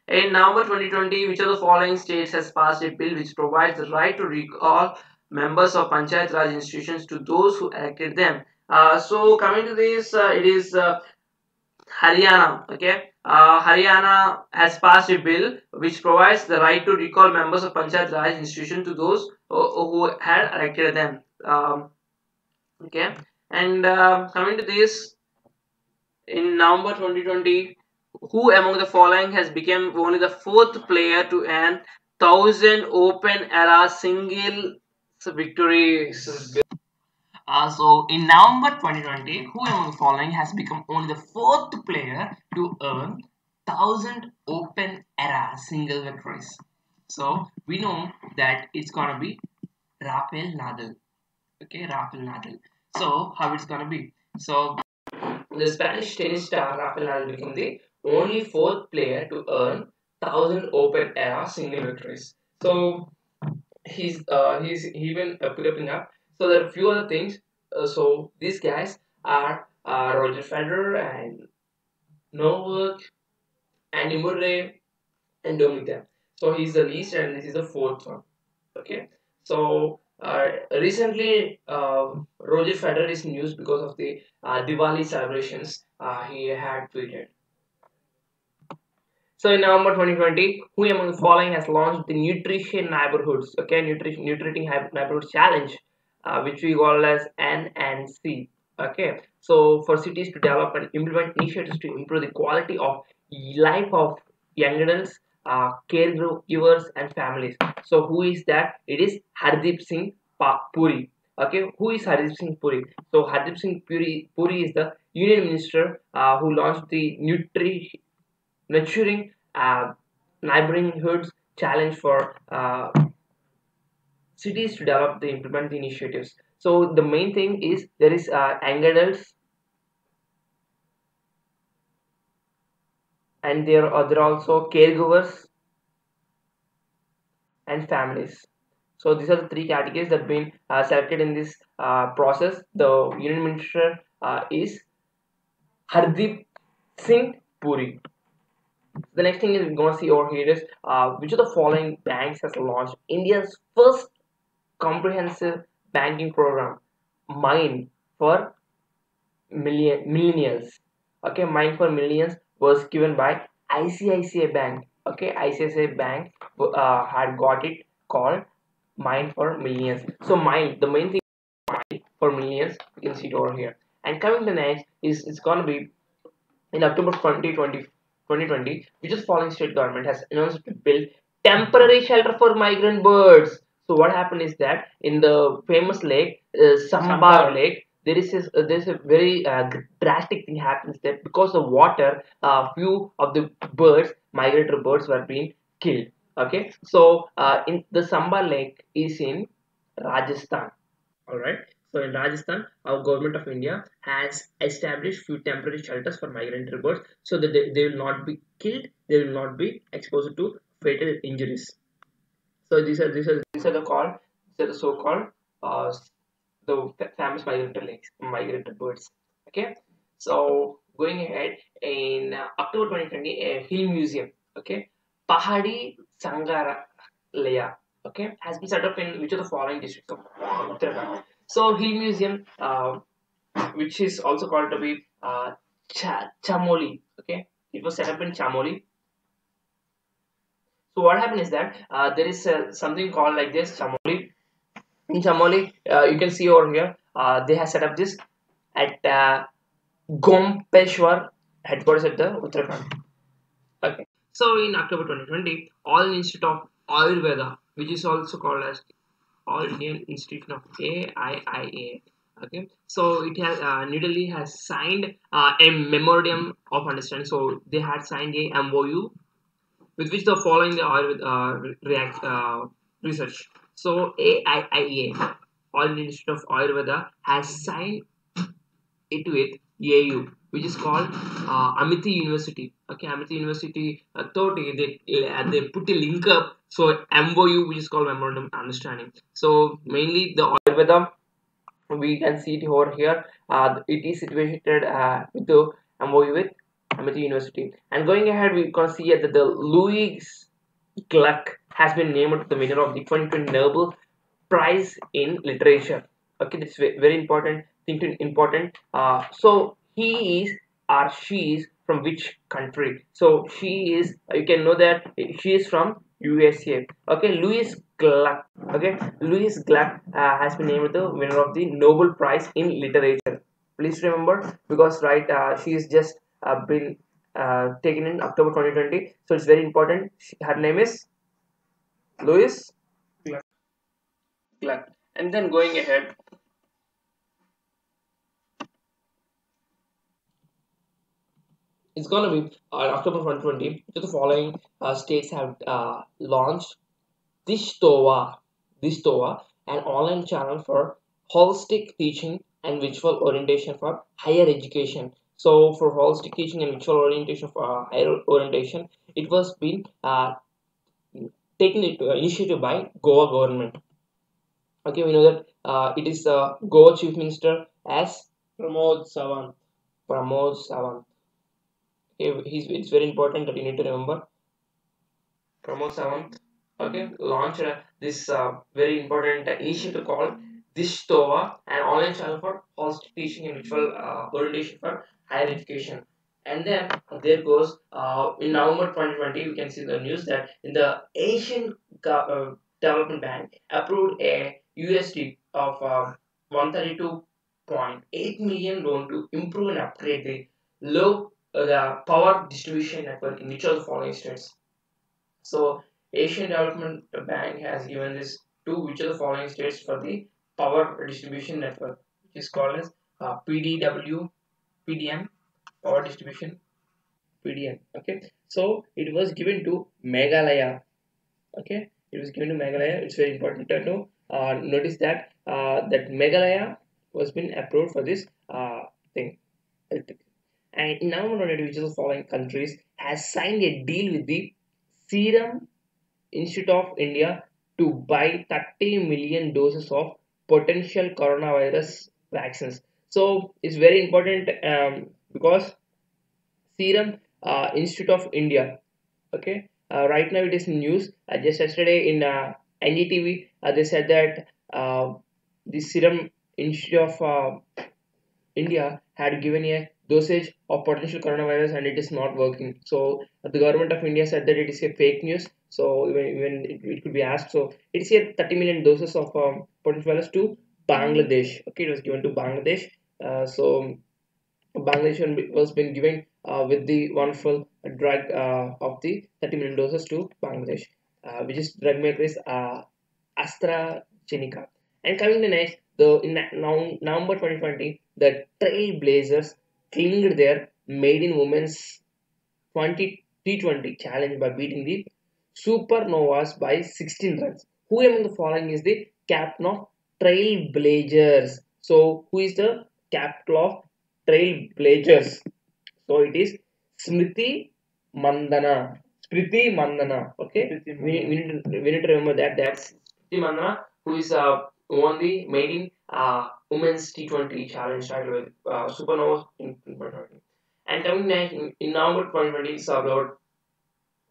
In November twenty twenty, which of the following states has passed a bill which provides the right to recall members of Panchayat Raj institutions to those who elected them? Uh, so coming to this, uh, it is uh, Haryana. Okay, uh, Haryana has passed a bill which provides the right to recall members of Panchayat Raj institution to those uh, who had elected them. Um, okay, and uh, coming to this, in November twenty twenty, who among the following has become only the fourth player to earn thousand Open Era single victories? Uh, so in November twenty twenty, who among the following has become only the fourth player to earn one thousand Open Era single victories? So we know that it's going to be Rafael Nadal. Okay, Rafael Nadal. So how it's going to be? So the Spanish tennis star Rafael Nadal became the only fourth player to earn thousand open era single victories. So he's uh, he's even uh, putting up. So there are a few other things. Uh, so these guys are uh, Roger Federer and Novak, Andy Murray, and Dominic Thiem. So he's the least, and this is the fourth one. Okay. So uh, recently, uh, Roger Federer is in news because of the uh, Diwali celebrations uh, he had tweeted. So in November twenty twenty, who among the following has launched the Nutrition Neighborhoods? Okay, Nutrition Nutriting Neighborhood Challenge, uh, which we call as N N C. Okay, so for cities to develop and implement initiatives to improve the quality of life of young adults, uh, caregivers, and families. So who is that? It is Hardeep Singh Puri. Okay, who is Hardeep Singh Puri? So Hardeep Singh Puri, Puri is the Union Minister uh, who launched the Nutrition Nurturing uh, Neighborhoods Challenge for uh, cities to develop the implement the initiatives. So the main thing is there is uh, young adults, and there are there are also caregivers and families. So these are the three categories that have been uh, selected in this uh, process. The Union Minister uh, is Hardeep Singh Puri. The next thing is we're going to see over here is uh, which of the following banks has launched India's first comprehensive banking program, Mine for million, Millennials. Okay, Mine for Millennials was given by I C I C I Bank. Okay, I C I C I Bank uh, had got it called Mine for Millennials. So Mine, the main thing is Mine for Millennials, you can see it over here. And coming to the next is it's going to be in October twenty twenty-four. twenty twenty, which is following state government has announced to build temporary shelter for migrant birds. So what happened is that in the famous lake, uh, Sambar Lake, there is this, uh, there is a very uh, drastic thing happens there because of water. A uh, few of the birds, migratory birds, were being killed. Okay, so uh, in the Sambar Lake is in Rajasthan. All right. So in Rajasthan, our government of India has established few temporary shelters for migratory birds so that they, they will not be killed, they will not be exposed to fatal injuries. So these are these are these are the called these are the so-called uh, the famous migratory lakes, migratory birds. Okay. So going ahead in October twenty twenty, a hill museum, okay, Pahadi Sangarhalaya, okay, has been set up in which of the following districts of Uttarakhand? So hill museum, uh, which is also called to be uh, Cha Chamoli. Okay, it was set up in Chamoli. So what happened is that uh, there is uh, something called like this Chamoli. In Chamoli, uh, you can see over here, uh, they have set up this at uh, Gompeshwar headquarters at the Uttarakhand. Okay. So in October twenty twenty, All Institute of Ayurveda, which is also called as All Indian Institute of A I I A. Okay, so it has uh, New Delhi has signed uh, a memorandum of understanding. So they had signed a M O U with which the following the uh, react uh, research. So A I I A, All Indian Institute of Ayurveda, has signed it with A U, which is called uh, Amity University. Okay, Amity University uh, thought they, uh, they put a link up. So M O U, which is called Memorandum Understanding. So mainly the Ayurveda, we can see it over here. Uh, it is situated uh, with the M O U with Amity University. And going ahead, we can see that the Louis Gluck has been named the winner of the twenty twenty Nobel Prize in Literature. Okay, that's very important thing to important. Uh, so he is or she is from which country? So she is. You can know that she is from U S A. Okay, Louis Gluck. Okay, Louis Gluck uh, has been named the winner of the Nobel Prize in Literature. Please remember, because right, uh, she is just uh, been uh, taken in October twenty twenty. So it's very important. She, her name is Louis Gluck. Gluck. And then going ahead. It's gonna be uh, October twenty twenty. The following uh, states have uh, launched Dishtova, Dishtova, an online channel for holistic teaching and visual orientation for higher education. So for holistic teaching and visual orientation of uh, higher orientation, it was been uh, taken into initiative by Goa government. Okay, we know that uh, it is uh, Goa Chief Minister as Pramod Sawant. Pramod Sawant. Okay, he's, it's very important that you need to remember. Pramod Sawant. Okay, launched uh, this uh, very important uh, initiative called Dishtova, an online channel for holistic teaching and visual uh, orientation for higher education. And then there goes uh, in November twenty twenty, we can see the news that in the Asian uh, Development Bank approved a U S D of uh, one hundred thirty-two point eight million loan to improve and upgrade the low uh, the power distribution network in each of the following states. So Asian Development Bank has given this to which of the following states for the power distribution network, which is called as uh, P D W, P D M. Power distribution P D N. Okay, so it was given to Meghalaya. Okay, it was given to Meghalaya. It's very important to know. Uh, notice that uh, that Meghalaya was been approved for this uh, thing. And now noted which of the following countries has signed a deal with the Serum Institute of India to buy thirty million doses of potential coronavirus vaccines. So it's very important. Um, Because Serum uh, Institute of India, okay, uh, right now it is in news. Uh, just yesterday in uh, N D T V, uh, they said that uh, the Serum Institute of uh, India had given a dosage of potential coronavirus and it is not working. So uh, the government of India said that it is a fake news. So even, even it, it could be asked. So it is a thirty million doses of um, potential virus to Bangladesh. Okay, it was given to Bangladesh. Uh, so. Bangladesh was been given uh, with the wonderful drug uh, of the thirty million doses to Bangladesh, uh, which is drug maker is uh, AstraZeneca. And coming to next, the in November twenty twenty, the Trailblazers clinched their maiden women's twenty T twenty challenge by beating the Supernovas by sixteen runs. Who among the following is the captain of Trailblazers? So who is the captain of Trailblazers? So it is Smriti Mandana. Smriti Mandana. Okay, Mandana. We, we, need to, we need to remember that. That's Smriti Mandana, who is uh, won the maiden uh, women's T twenty challenge title with uh, Supernova in twenty twenty. And coming next in, in November twenty twenty, it's about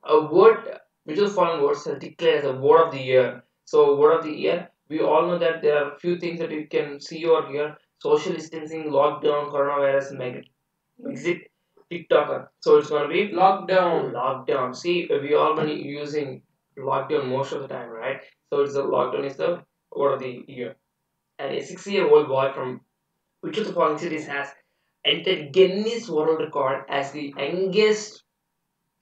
a word which is following words has declared as a word of the year. So word of the year, we all know that there are few things that you can see or hear. Social distancing, lockdown, coronavirus, mega exit, TikToker. So it's gonna be lockdown. Lockdown. See, we all gonna be using lockdown most of the time, right? So it's the lockdown is the word of the year. And a six-year-old boy from which of the following cities has entered Guinness World Record as the youngest,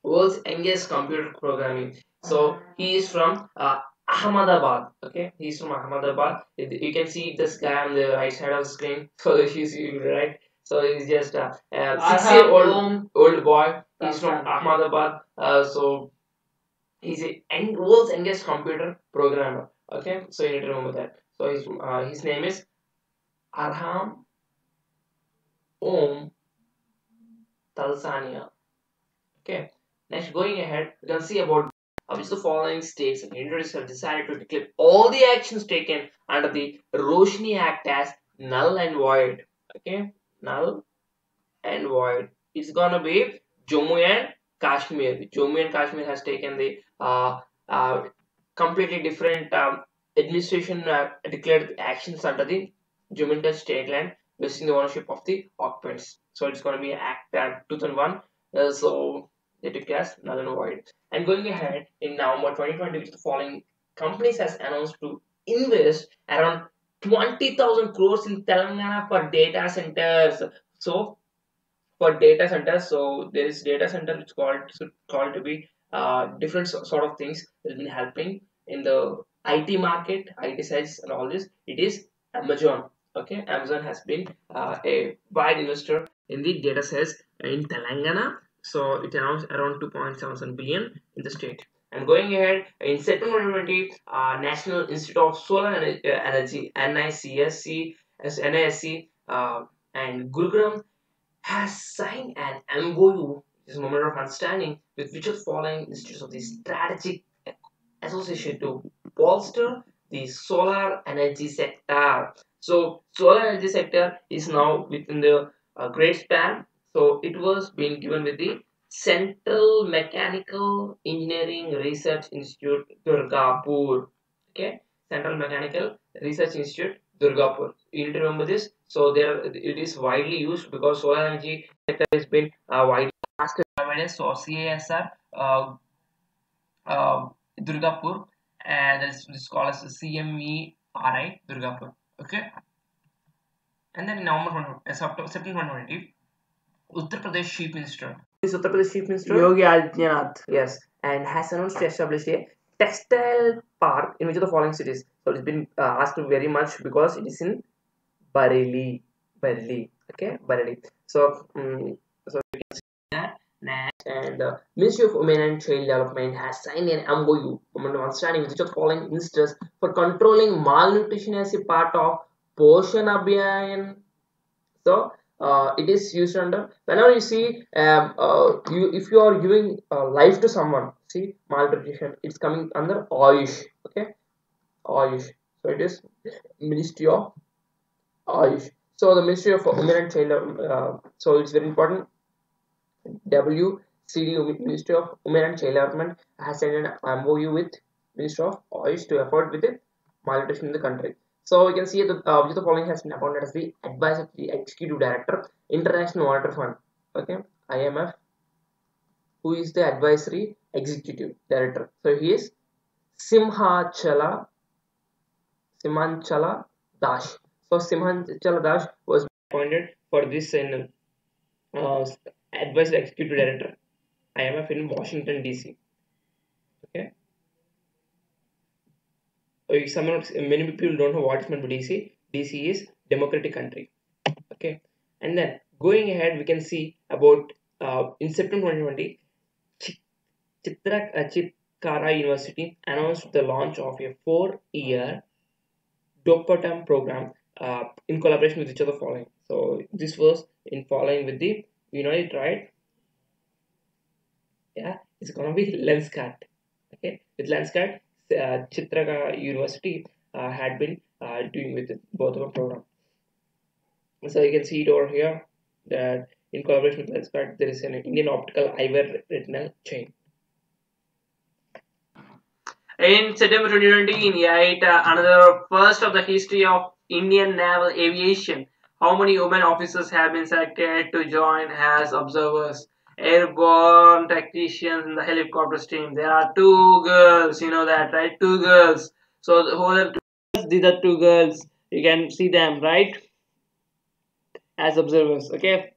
world's youngest computer programming. So he is from uh, Ahmedabad. Okay, he's from Ahmedabad. You can see this guy on the right side of the screen. So he's right. So he's just a, a six-year-old old boy. He's from Ahmedabad. Uh, so he's a world's youngest computer programmer. Okay, so you need to remember that. So his uh, his name is Arham Om Talsania. Okay, next going ahead, you can see about of which the following states and territories have decided to declare all the actions taken under the Roshni Act as null and void. Okay, null and void. It's gonna be Jammu and Kashmir. Jammu and Kashmir has taken the uh, uh, completely different um, administration uh, declared actions under the Jammu and Kashmir state land based on the ownership of the occupants. So it's gonna be Act uh, two thousand one. Uh, so they declare as null and void. And going ahead in November twenty twenty, which the following companies has announced to invest around twenty thousand crores in Telangana for data centers. So for data centers, so there is data center which called called to be uh, different sort of things that has been helping in the I T market, I T sites and all this. It is Amazon. Okay, Amazon has been uh, a wide investor in the data sales in Telangana. So it announced around two point seven billion in the state. And going ahead, in September twenty twenty, uh, National Institute of Solar Energy, N I C S C, N I S C, uh, and Gurugram has signed an M O U, which is a memorandum of understanding, with which of following institutes of the strategic association to bolster the solar energy sector. So solar energy sector is now within the uh, great span. So it was being given with the Central Mechanical Engineering Research Institute, Durgapur. Okay, Central Mechanical Research Institute, Durgapur. You need to remember this. So there, it is widely used because solar energy sector has been uh, widely asked. So C A S R uh, uh, Durgapur, and this is called as C M E R I Durgapur. Okay, and then in November, September twenty twenty, Uttar Pradesh Chief Minister. Is Uttar Pradesh Chief Minister Yogi Adityanath. Yes, and has announced to establish a textile park in which of the following cities? So it's been uh, asked very much because it is in Bareilly, Bareilly. Okay, Bareilly. So, um, so we can see that. Next, and the uh, Ministry of Women and Child Development has signed an M O U, Memorandum of Understanding, with each of the following ministers for controlling malnutrition as a part of Poshan Abhiyan. So, uh, it is used under whenever you see, um, uh, you if you are giving uh, life to someone, see malnutrition, it's coming under Ayush. Okay, Ayush. So it is Ministry of Ayush. So the Ministry of Women and Child. Uh, so it's very important. W C D, Ministry of Women and Child Development, has signed an M O U with Ministry of Ayush to effort with it, malnutrition in the country. So, you can see that uh, the following has been appointed as the advisor to the Executive Director, International Monetary Fund, okay, I M F, who is the Advisory Executive Director. So, he is Simhanchala, Simhanchala Dash. So, Simhanchala Dash was appointed for this in uh, Advisor Executive Director, I M F in Washington D C. Okay. Some many people don't know what is meant by D C. D C is democratic country. Okay. And then going ahead, we can see about uh, in September twenty twenty, Chitkara University announced the launch of a four-year Dopatam program uh, in collaboration with each other following. So this was in following with the. You know it, right? Yeah, it's gonna be Lenskart. Okay, with Lenskart, uh, Chitraka University uh, had been uh, doing with it, both of our program. So you can see it over here that in collaboration with Lenskart, there is an Indian optical eyewear retinal chain. In September twenty twenty, India, uh, another first of the history of Indian naval aviation. How many women officers have been selected to join as observers, airborne tacticians in the helicopters team? There are two girls, you know that, right? Two girls. So the whole these are two girls. You can see them, right? As observers, okay.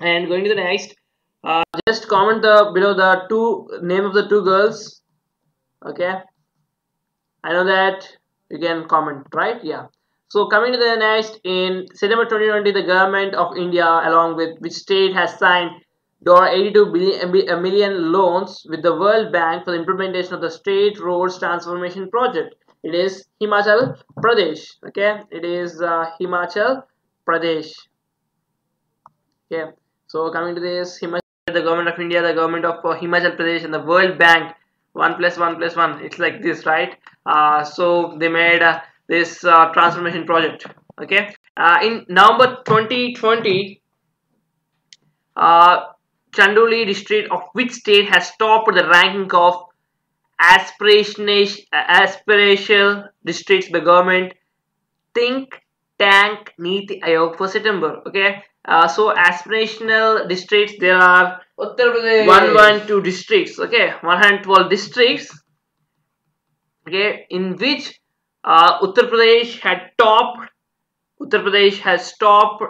And going to the next, uh, just comment the below the two name of the two girls, okay? I know that you can comment, right? Yeah. So coming to the next, in September twenty twenty, the government of India, along with which state, has signed eighty-two billion loans with the World Bank for the implementation of the State Roads Transformation Project. It is Himachal Pradesh. Okay, it is uh, Himachal Pradesh. Okay, so coming to this, Himachal, the government of India, the government of uh, Himachal Pradesh, and the World Bank, one plus one plus one. It's like this, right? Uh, so they made. Uh, This uh, transformation project. Okay. Uh, in November twenty twenty, uh, Chandigarh district of which state has topped the ranking of aspirational aspirational districts by government think tank Niti Aayog for September. Okay. Uh, so aspirational districts, there are one hundred twelve districts. Okay, one hundred twelve districts. Okay, in which. Uh, Uttar Pradesh had topped. Uttar Pradesh has topped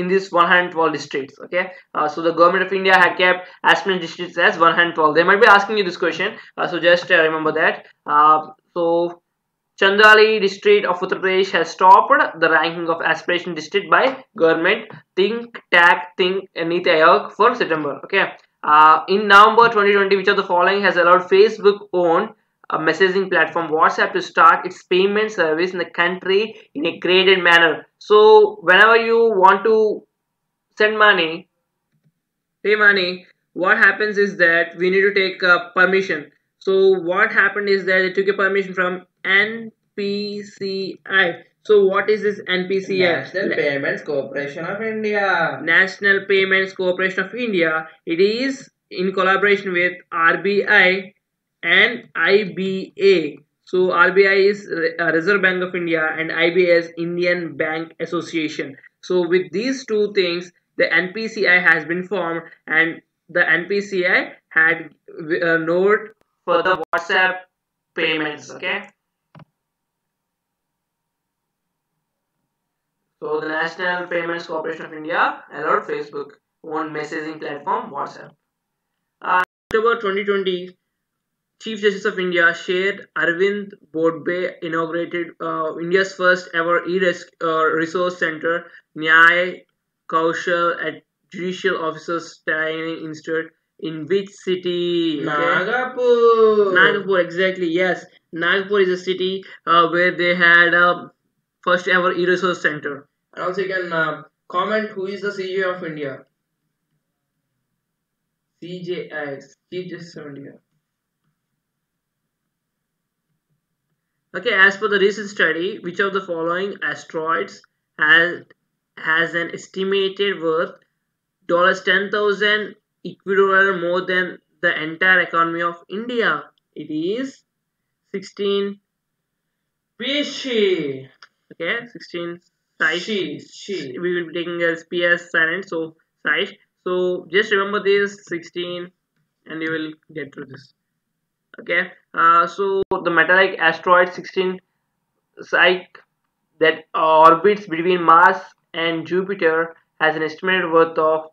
in this one hundred twelve districts. Okay, uh, so the government of India had kept aspirant districts as one hundred twelve. They might be asking you this question, uh, so just uh, remember that. Uh, so Chandigarh district of Uttar Pradesh has topped the ranking of aspiration district by government think tank think Niti Aayog for September. Okay, uh, in November twenty twenty, which of the following has allowed Facebook-owned a messaging platform WhatsApp to start its payment service in the country in a graded manner? So whenever you want to send money hey Mani, what happens is that we need to take a permission. So what happened is that they took a permission from N P C I. So what is this N P C I? National Na Payments Corporation of India. National Payments Corporation of India. It is in collaboration with R B I and I B A. So R B I is Reserve Bank of India and I B A is Indian Bank Association. So with these two things, the N P C I has been formed, and the N P C I had a note for the WhatsApp payments. Okay. So the National Payments Corporation of India allowed Facebook on messaging platform WhatsApp. Uh, October twenty twenty, Chief Justice of India shared Arvind Bodbe inaugurated uh, India's first ever e-resource center, Nyay Kaushal at Judicial Officers Training Institute in which city? Okay. Nagpur. Nagpur, exactly. Yes, Nagpur is a city uh, where they had a first ever e-resource center. And also you can uh, comment who is the C J I of India. C J I, Chief Justice of India. Okay, as per the recent study, which of the following asteroids has has an estimated worth ten thousand dollars equivalent more than the entire economy of India? It is sixteen P C. Okay, sixteen size. She, she. We will be taking as P S silent, so size. So just remember this sixteen, and you will get through this. Okay. Uh, so the metallic asteroid sixteen Psyche that orbits between Mars and Jupiter has an estimated worth of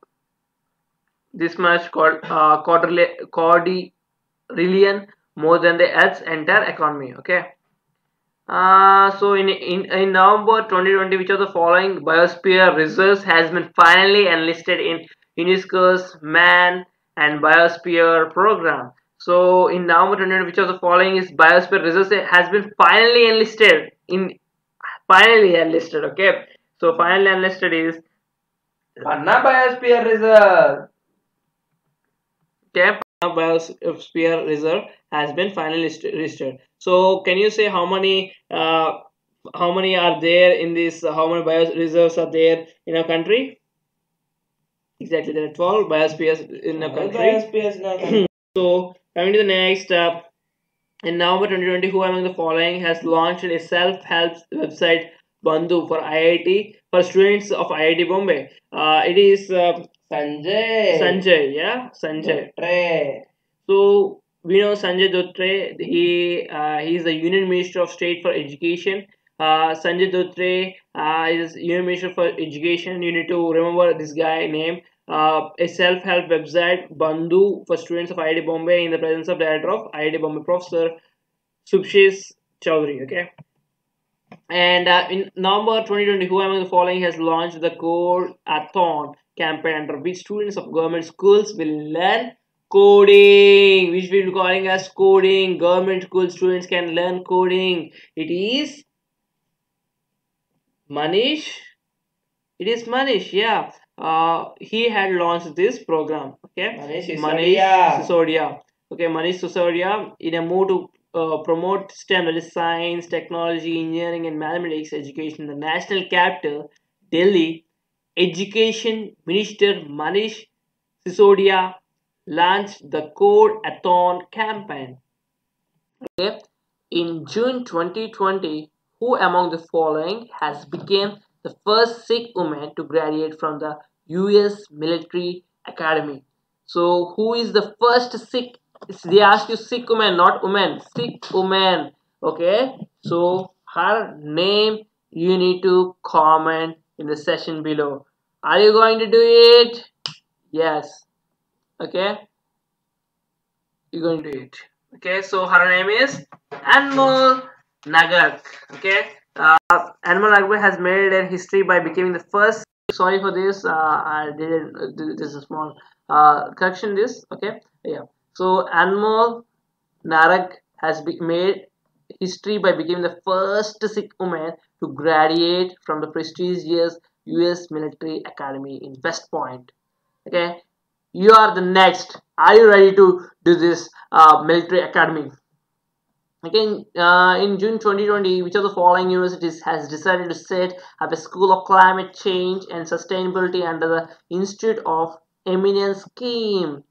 this much called uh, quadrillion more than the Earth's entire economy. Okay. Uh, so in, in, in November twenty twenty, which of the following biosphere reserves has been finally enlisted in UNESCO's Man and Biosphere program? So in November twenty twenty, which of the following is biosphere reserves has been finally enlisted in finally enlisted? Okay, so finally enlisted is Panna Biosphere Reserve. Okay, Panna Biosphere Reserve has been finally listed. So can you say how many uh, how many are there in this? How many bioreserves are there in our country? Exactly, there are twelve biospheres in our country. Biospheres in our country. So coming to the next uh, in November twenty twenty, who among the following has launched a self-help website Bandhu for I I T for students of I I T Bombay? Uh, it is uh, Sanjay. Sanjay, yeah, Sanjay. Dotre. So we know Sanjay Dotre. He uh, he is the Union Minister of State for Education. Uh, Sanjay Dotre uh, is Union Minister for Education. You need to remember this guy name. Uh, a self-help website Bandhu for students of I I T Bombay in the presence of director of I I T Bombay Professor Subhashis Chowdhury. Okay, and uh, in November twenty twenty, who among the following has launched the Code-a-thon campaign under which students of government schools will learn coding, which we will be calling as coding. Government school students can learn coding. It is Manish. It is Manish. Yeah. Uh, he had launched this program. Okay, Manish Sisodia. Manish Sisodia. Okay, Manish Sisodia, in a move to uh, promote STEM, that is science, technology, engineering, and mathematics education in the national capital, Delhi, Education Minister Manish Sisodia launched the Code-a-thon campaign. Okay. In June twenty twenty, who among the following has become the first Sikh woman to graduate from the U S military academy? So who is the first Sikh? They ask you Sikh woman, not woman. Sikh woman. Okay. So her name you need to comment in the session below. Are you going to do it? Yes. Okay. You're going to do it. Okay. So her name is Anmol Nagar. Okay. Uh, Anmol Nagar has made a history by becoming the first. Sorry for this. Uh, I didn't. Uh, this is a small uh, correction. This okay. Yeah. So Anmol Nagar has be made history by becoming the first Sikh woman to graduate from the prestigious U S military academy in West Point. Okay. You are the next. Are you ready to do this uh, military academy? Again, uh, in June twenty twenty, which of the following universities has decided to set up a School of Climate Change and Sustainability under the Institute of Eminence scheme?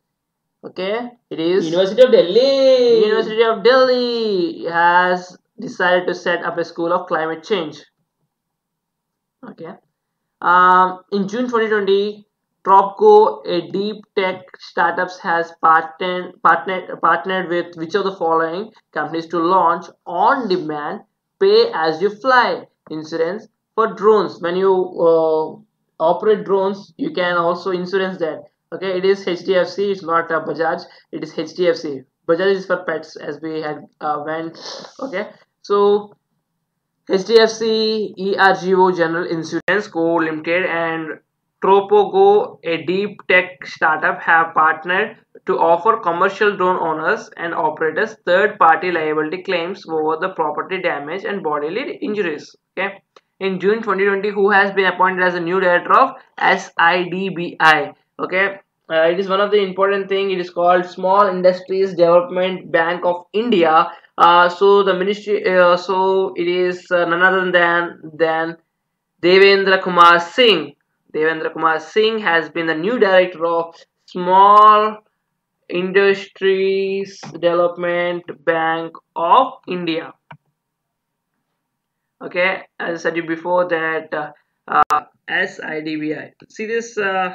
Okay, it is University of Delhi. University of Delhi has decided to set up a School of Climate Change. Okay. Um, in June twenty twenty, Tropco, a deep tech startups, has partnered partnered partnered with which of the following companies to launch on-demand pay-as-you-fly insurance for drones? When you uh, operate drones, you can also insurance that. Okay, it is H D F C. It's not a Bajaj. It is H D F C. Bajaj is for pets, as we had uh, went. Okay, so H D F C, E R G O General Insurance Co Limited, and Tropogo, a deep tech startup, have partnered to offer commercial drone owners and operators third-party liability claims over the property damage and bodily injuries. Okay. In June twenty twenty, who has been appointed as the new director of S I D B I? Okay. Uh, it is one of the important thing. It is called Small Industries Development Bank of India. Uh, so the ministry. Uh, so it is uh, none other than than Devendra Kumar Singh. Devendra Kumar Singh has been the new director of Small Industries Development Bank of India. Okay, as I said you before that uh, uh, S I D B I. See this uh,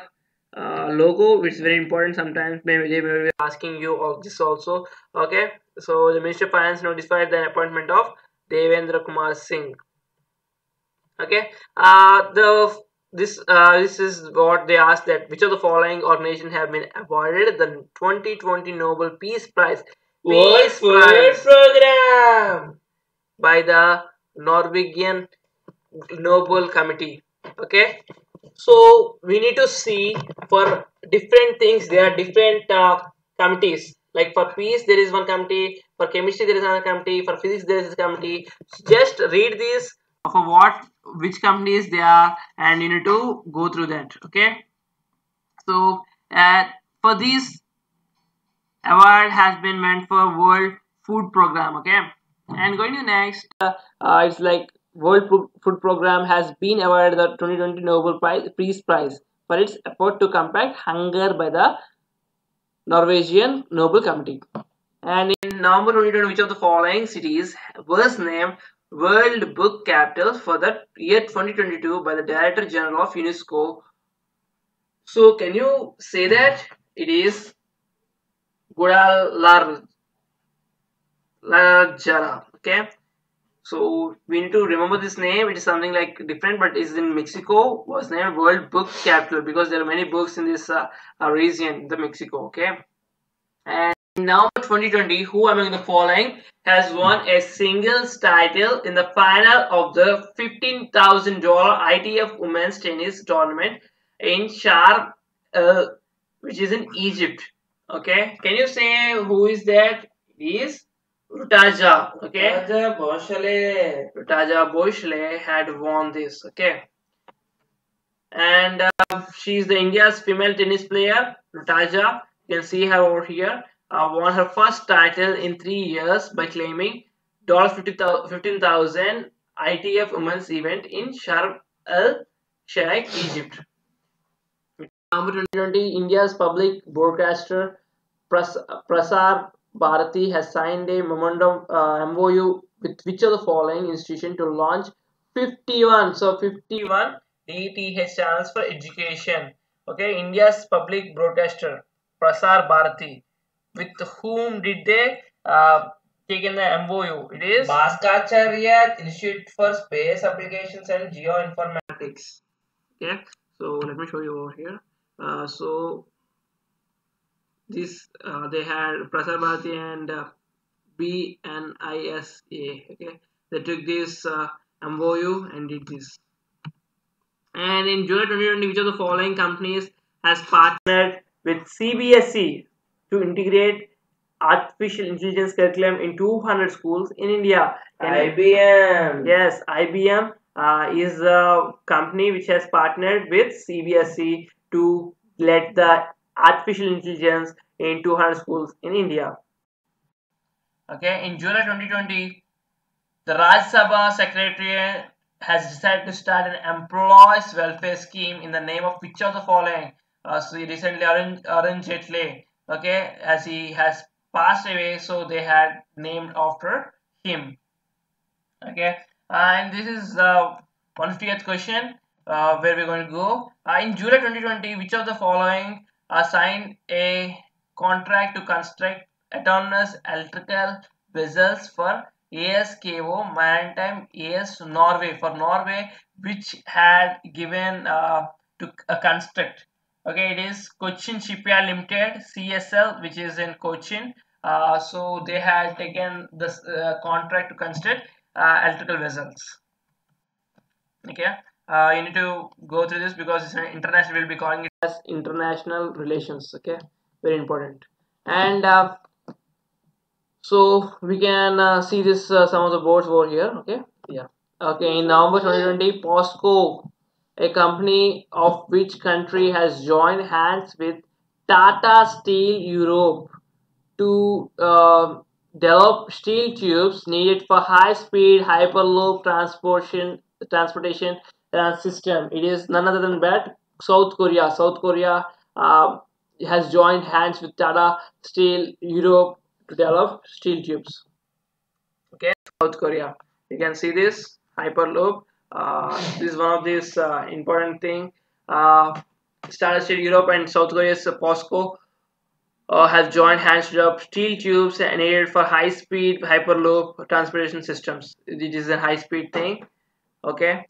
uh, logo, which is very important sometimes. Maybe they may be asking you of this also. Okay, so the Minister of Finance notified the appointment of Devendra Kumar Singh. Okay, uh, the This uh, this is what they asked, that which of the following organizations have been awarded the twenty twenty Nobel Peace Prize? Peace Prize program by the Norwegian Nobel Committee. Okay, so we need to see for different things there are different uh, committees. Like for peace there is one committee, for chemistry there is another committee, for physics there is a committee. Just read these for what, which companies they are, and you need to go through that. Okay, so uh, for this award has been meant for World Food Program. Okay, and going to next, uh, uh, it's like World Pro Food Program has been awarded the twenty twenty Nobel Prize, Peace Prize for its effort to combat hunger by the Norwegian Nobel Committee. And in November twenty twenty, which of the following cities was named World Book Capitals for the year twenty twenty-two by the Director General of UNESCO? So can you say that? It is Guadalajara. Okay, so we need to remember this name. It is something like different, but is in Mexico, was named World Book Capital because there are many books in this uh, region, the Mexico. Okay, and now twenty twenty, who among the following has won a singles title in the final of the fifteen thousand dollar I T F Women's Tennis Tournament in Sharm, uh, which is in Egypt? Okay, can you say who is that? It is Rutaja. Okay, Rutaja Bhosle. Rutaja Bhosle had won this. Okay, and uh, she is the India's female tennis player. Rutaja, you can see her over here. Uh, won her first title in three years by claiming fifteen thousand dollar I T F Women's Event in Sharm el-Sheikh, Egypt. November twenty twenty, India's public broadcaster Pras Prasar Bharati has signed a memorandum uh, M O U with which of the following institution to launch fifty-one, so fifty-one D T H channels for education? Okay, India's public broadcaster Prasar Bharati. With whom did they uh, take in the M O U? It is Bhaskacharya Institute for Space Applications and Geoinformatics. Okay, so let me show you over here. Uh, so this uh, they had Prasar Bharati and uh, B N I S A. Okay, they took this uh, M O U and did this. And in July twenty twenty, which of the following companies has partnered with C B S E to integrate artificial intelligence curriculum in two hundred schools in India? And I B M. Yes, I B M uh, is a company which has partnered with C B S E to let the artificial intelligence in two hundred schools in India. Okay, in July twenty twenty, the Rajya Sabha Secretariat has decided to start an employees welfare scheme in the name of which of the following? Uh, so recently Arun, Arun Jetley, okay, as he has passed away, so they had named after him. Okay, and this is the one hundred fiftieth question uh, where we're going to go. Uh, in July twenty twenty, which of the following uh, signed a contract to construct autonomous electrical vessels for A S K O Maritime A S Norway, for Norway, which had given uh, to uh, construct? Okay, it is Cochin Shipyard Limited, C S L, which is in Cochin. Uh, so they had taken this uh, contract to construct uh, electrical vessels. Okay, uh, you need to go through this because it's an international. We'll be calling it as international relations. Okay, very important. And uh, so we can uh, see this uh, some of the boards over here. Okay, yeah. Okay, in November twenty twenty, POSCO, a company of which country, has joined hands with Tata Steel Europe to uh, develop steel tubes needed for high-speed hyperloop transportation transportation uh, system? It is none other than that South Korea. South Korea uh, has joined hands with Tata Steel Europe to develop steel tubes. Okay, South Korea. You can see this hyperloop. Uh, this is one of these uh, important thing. Uh, Tata Steel Europe and South Korea's uh, POSCO uh, have joined hands to develop steel tubes and needed for high-speed hyperloop transportation systems. It is a high-speed thing. Okay.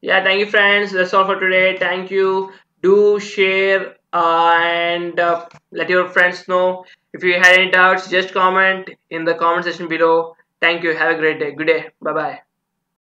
Yeah. Thank you, friends. That's all for today. Thank you. Do share uh, and uh, let your friends know. If you had any doubts, just comment in the comment section below. Thank you. Have a great day. Good day. Bye bye.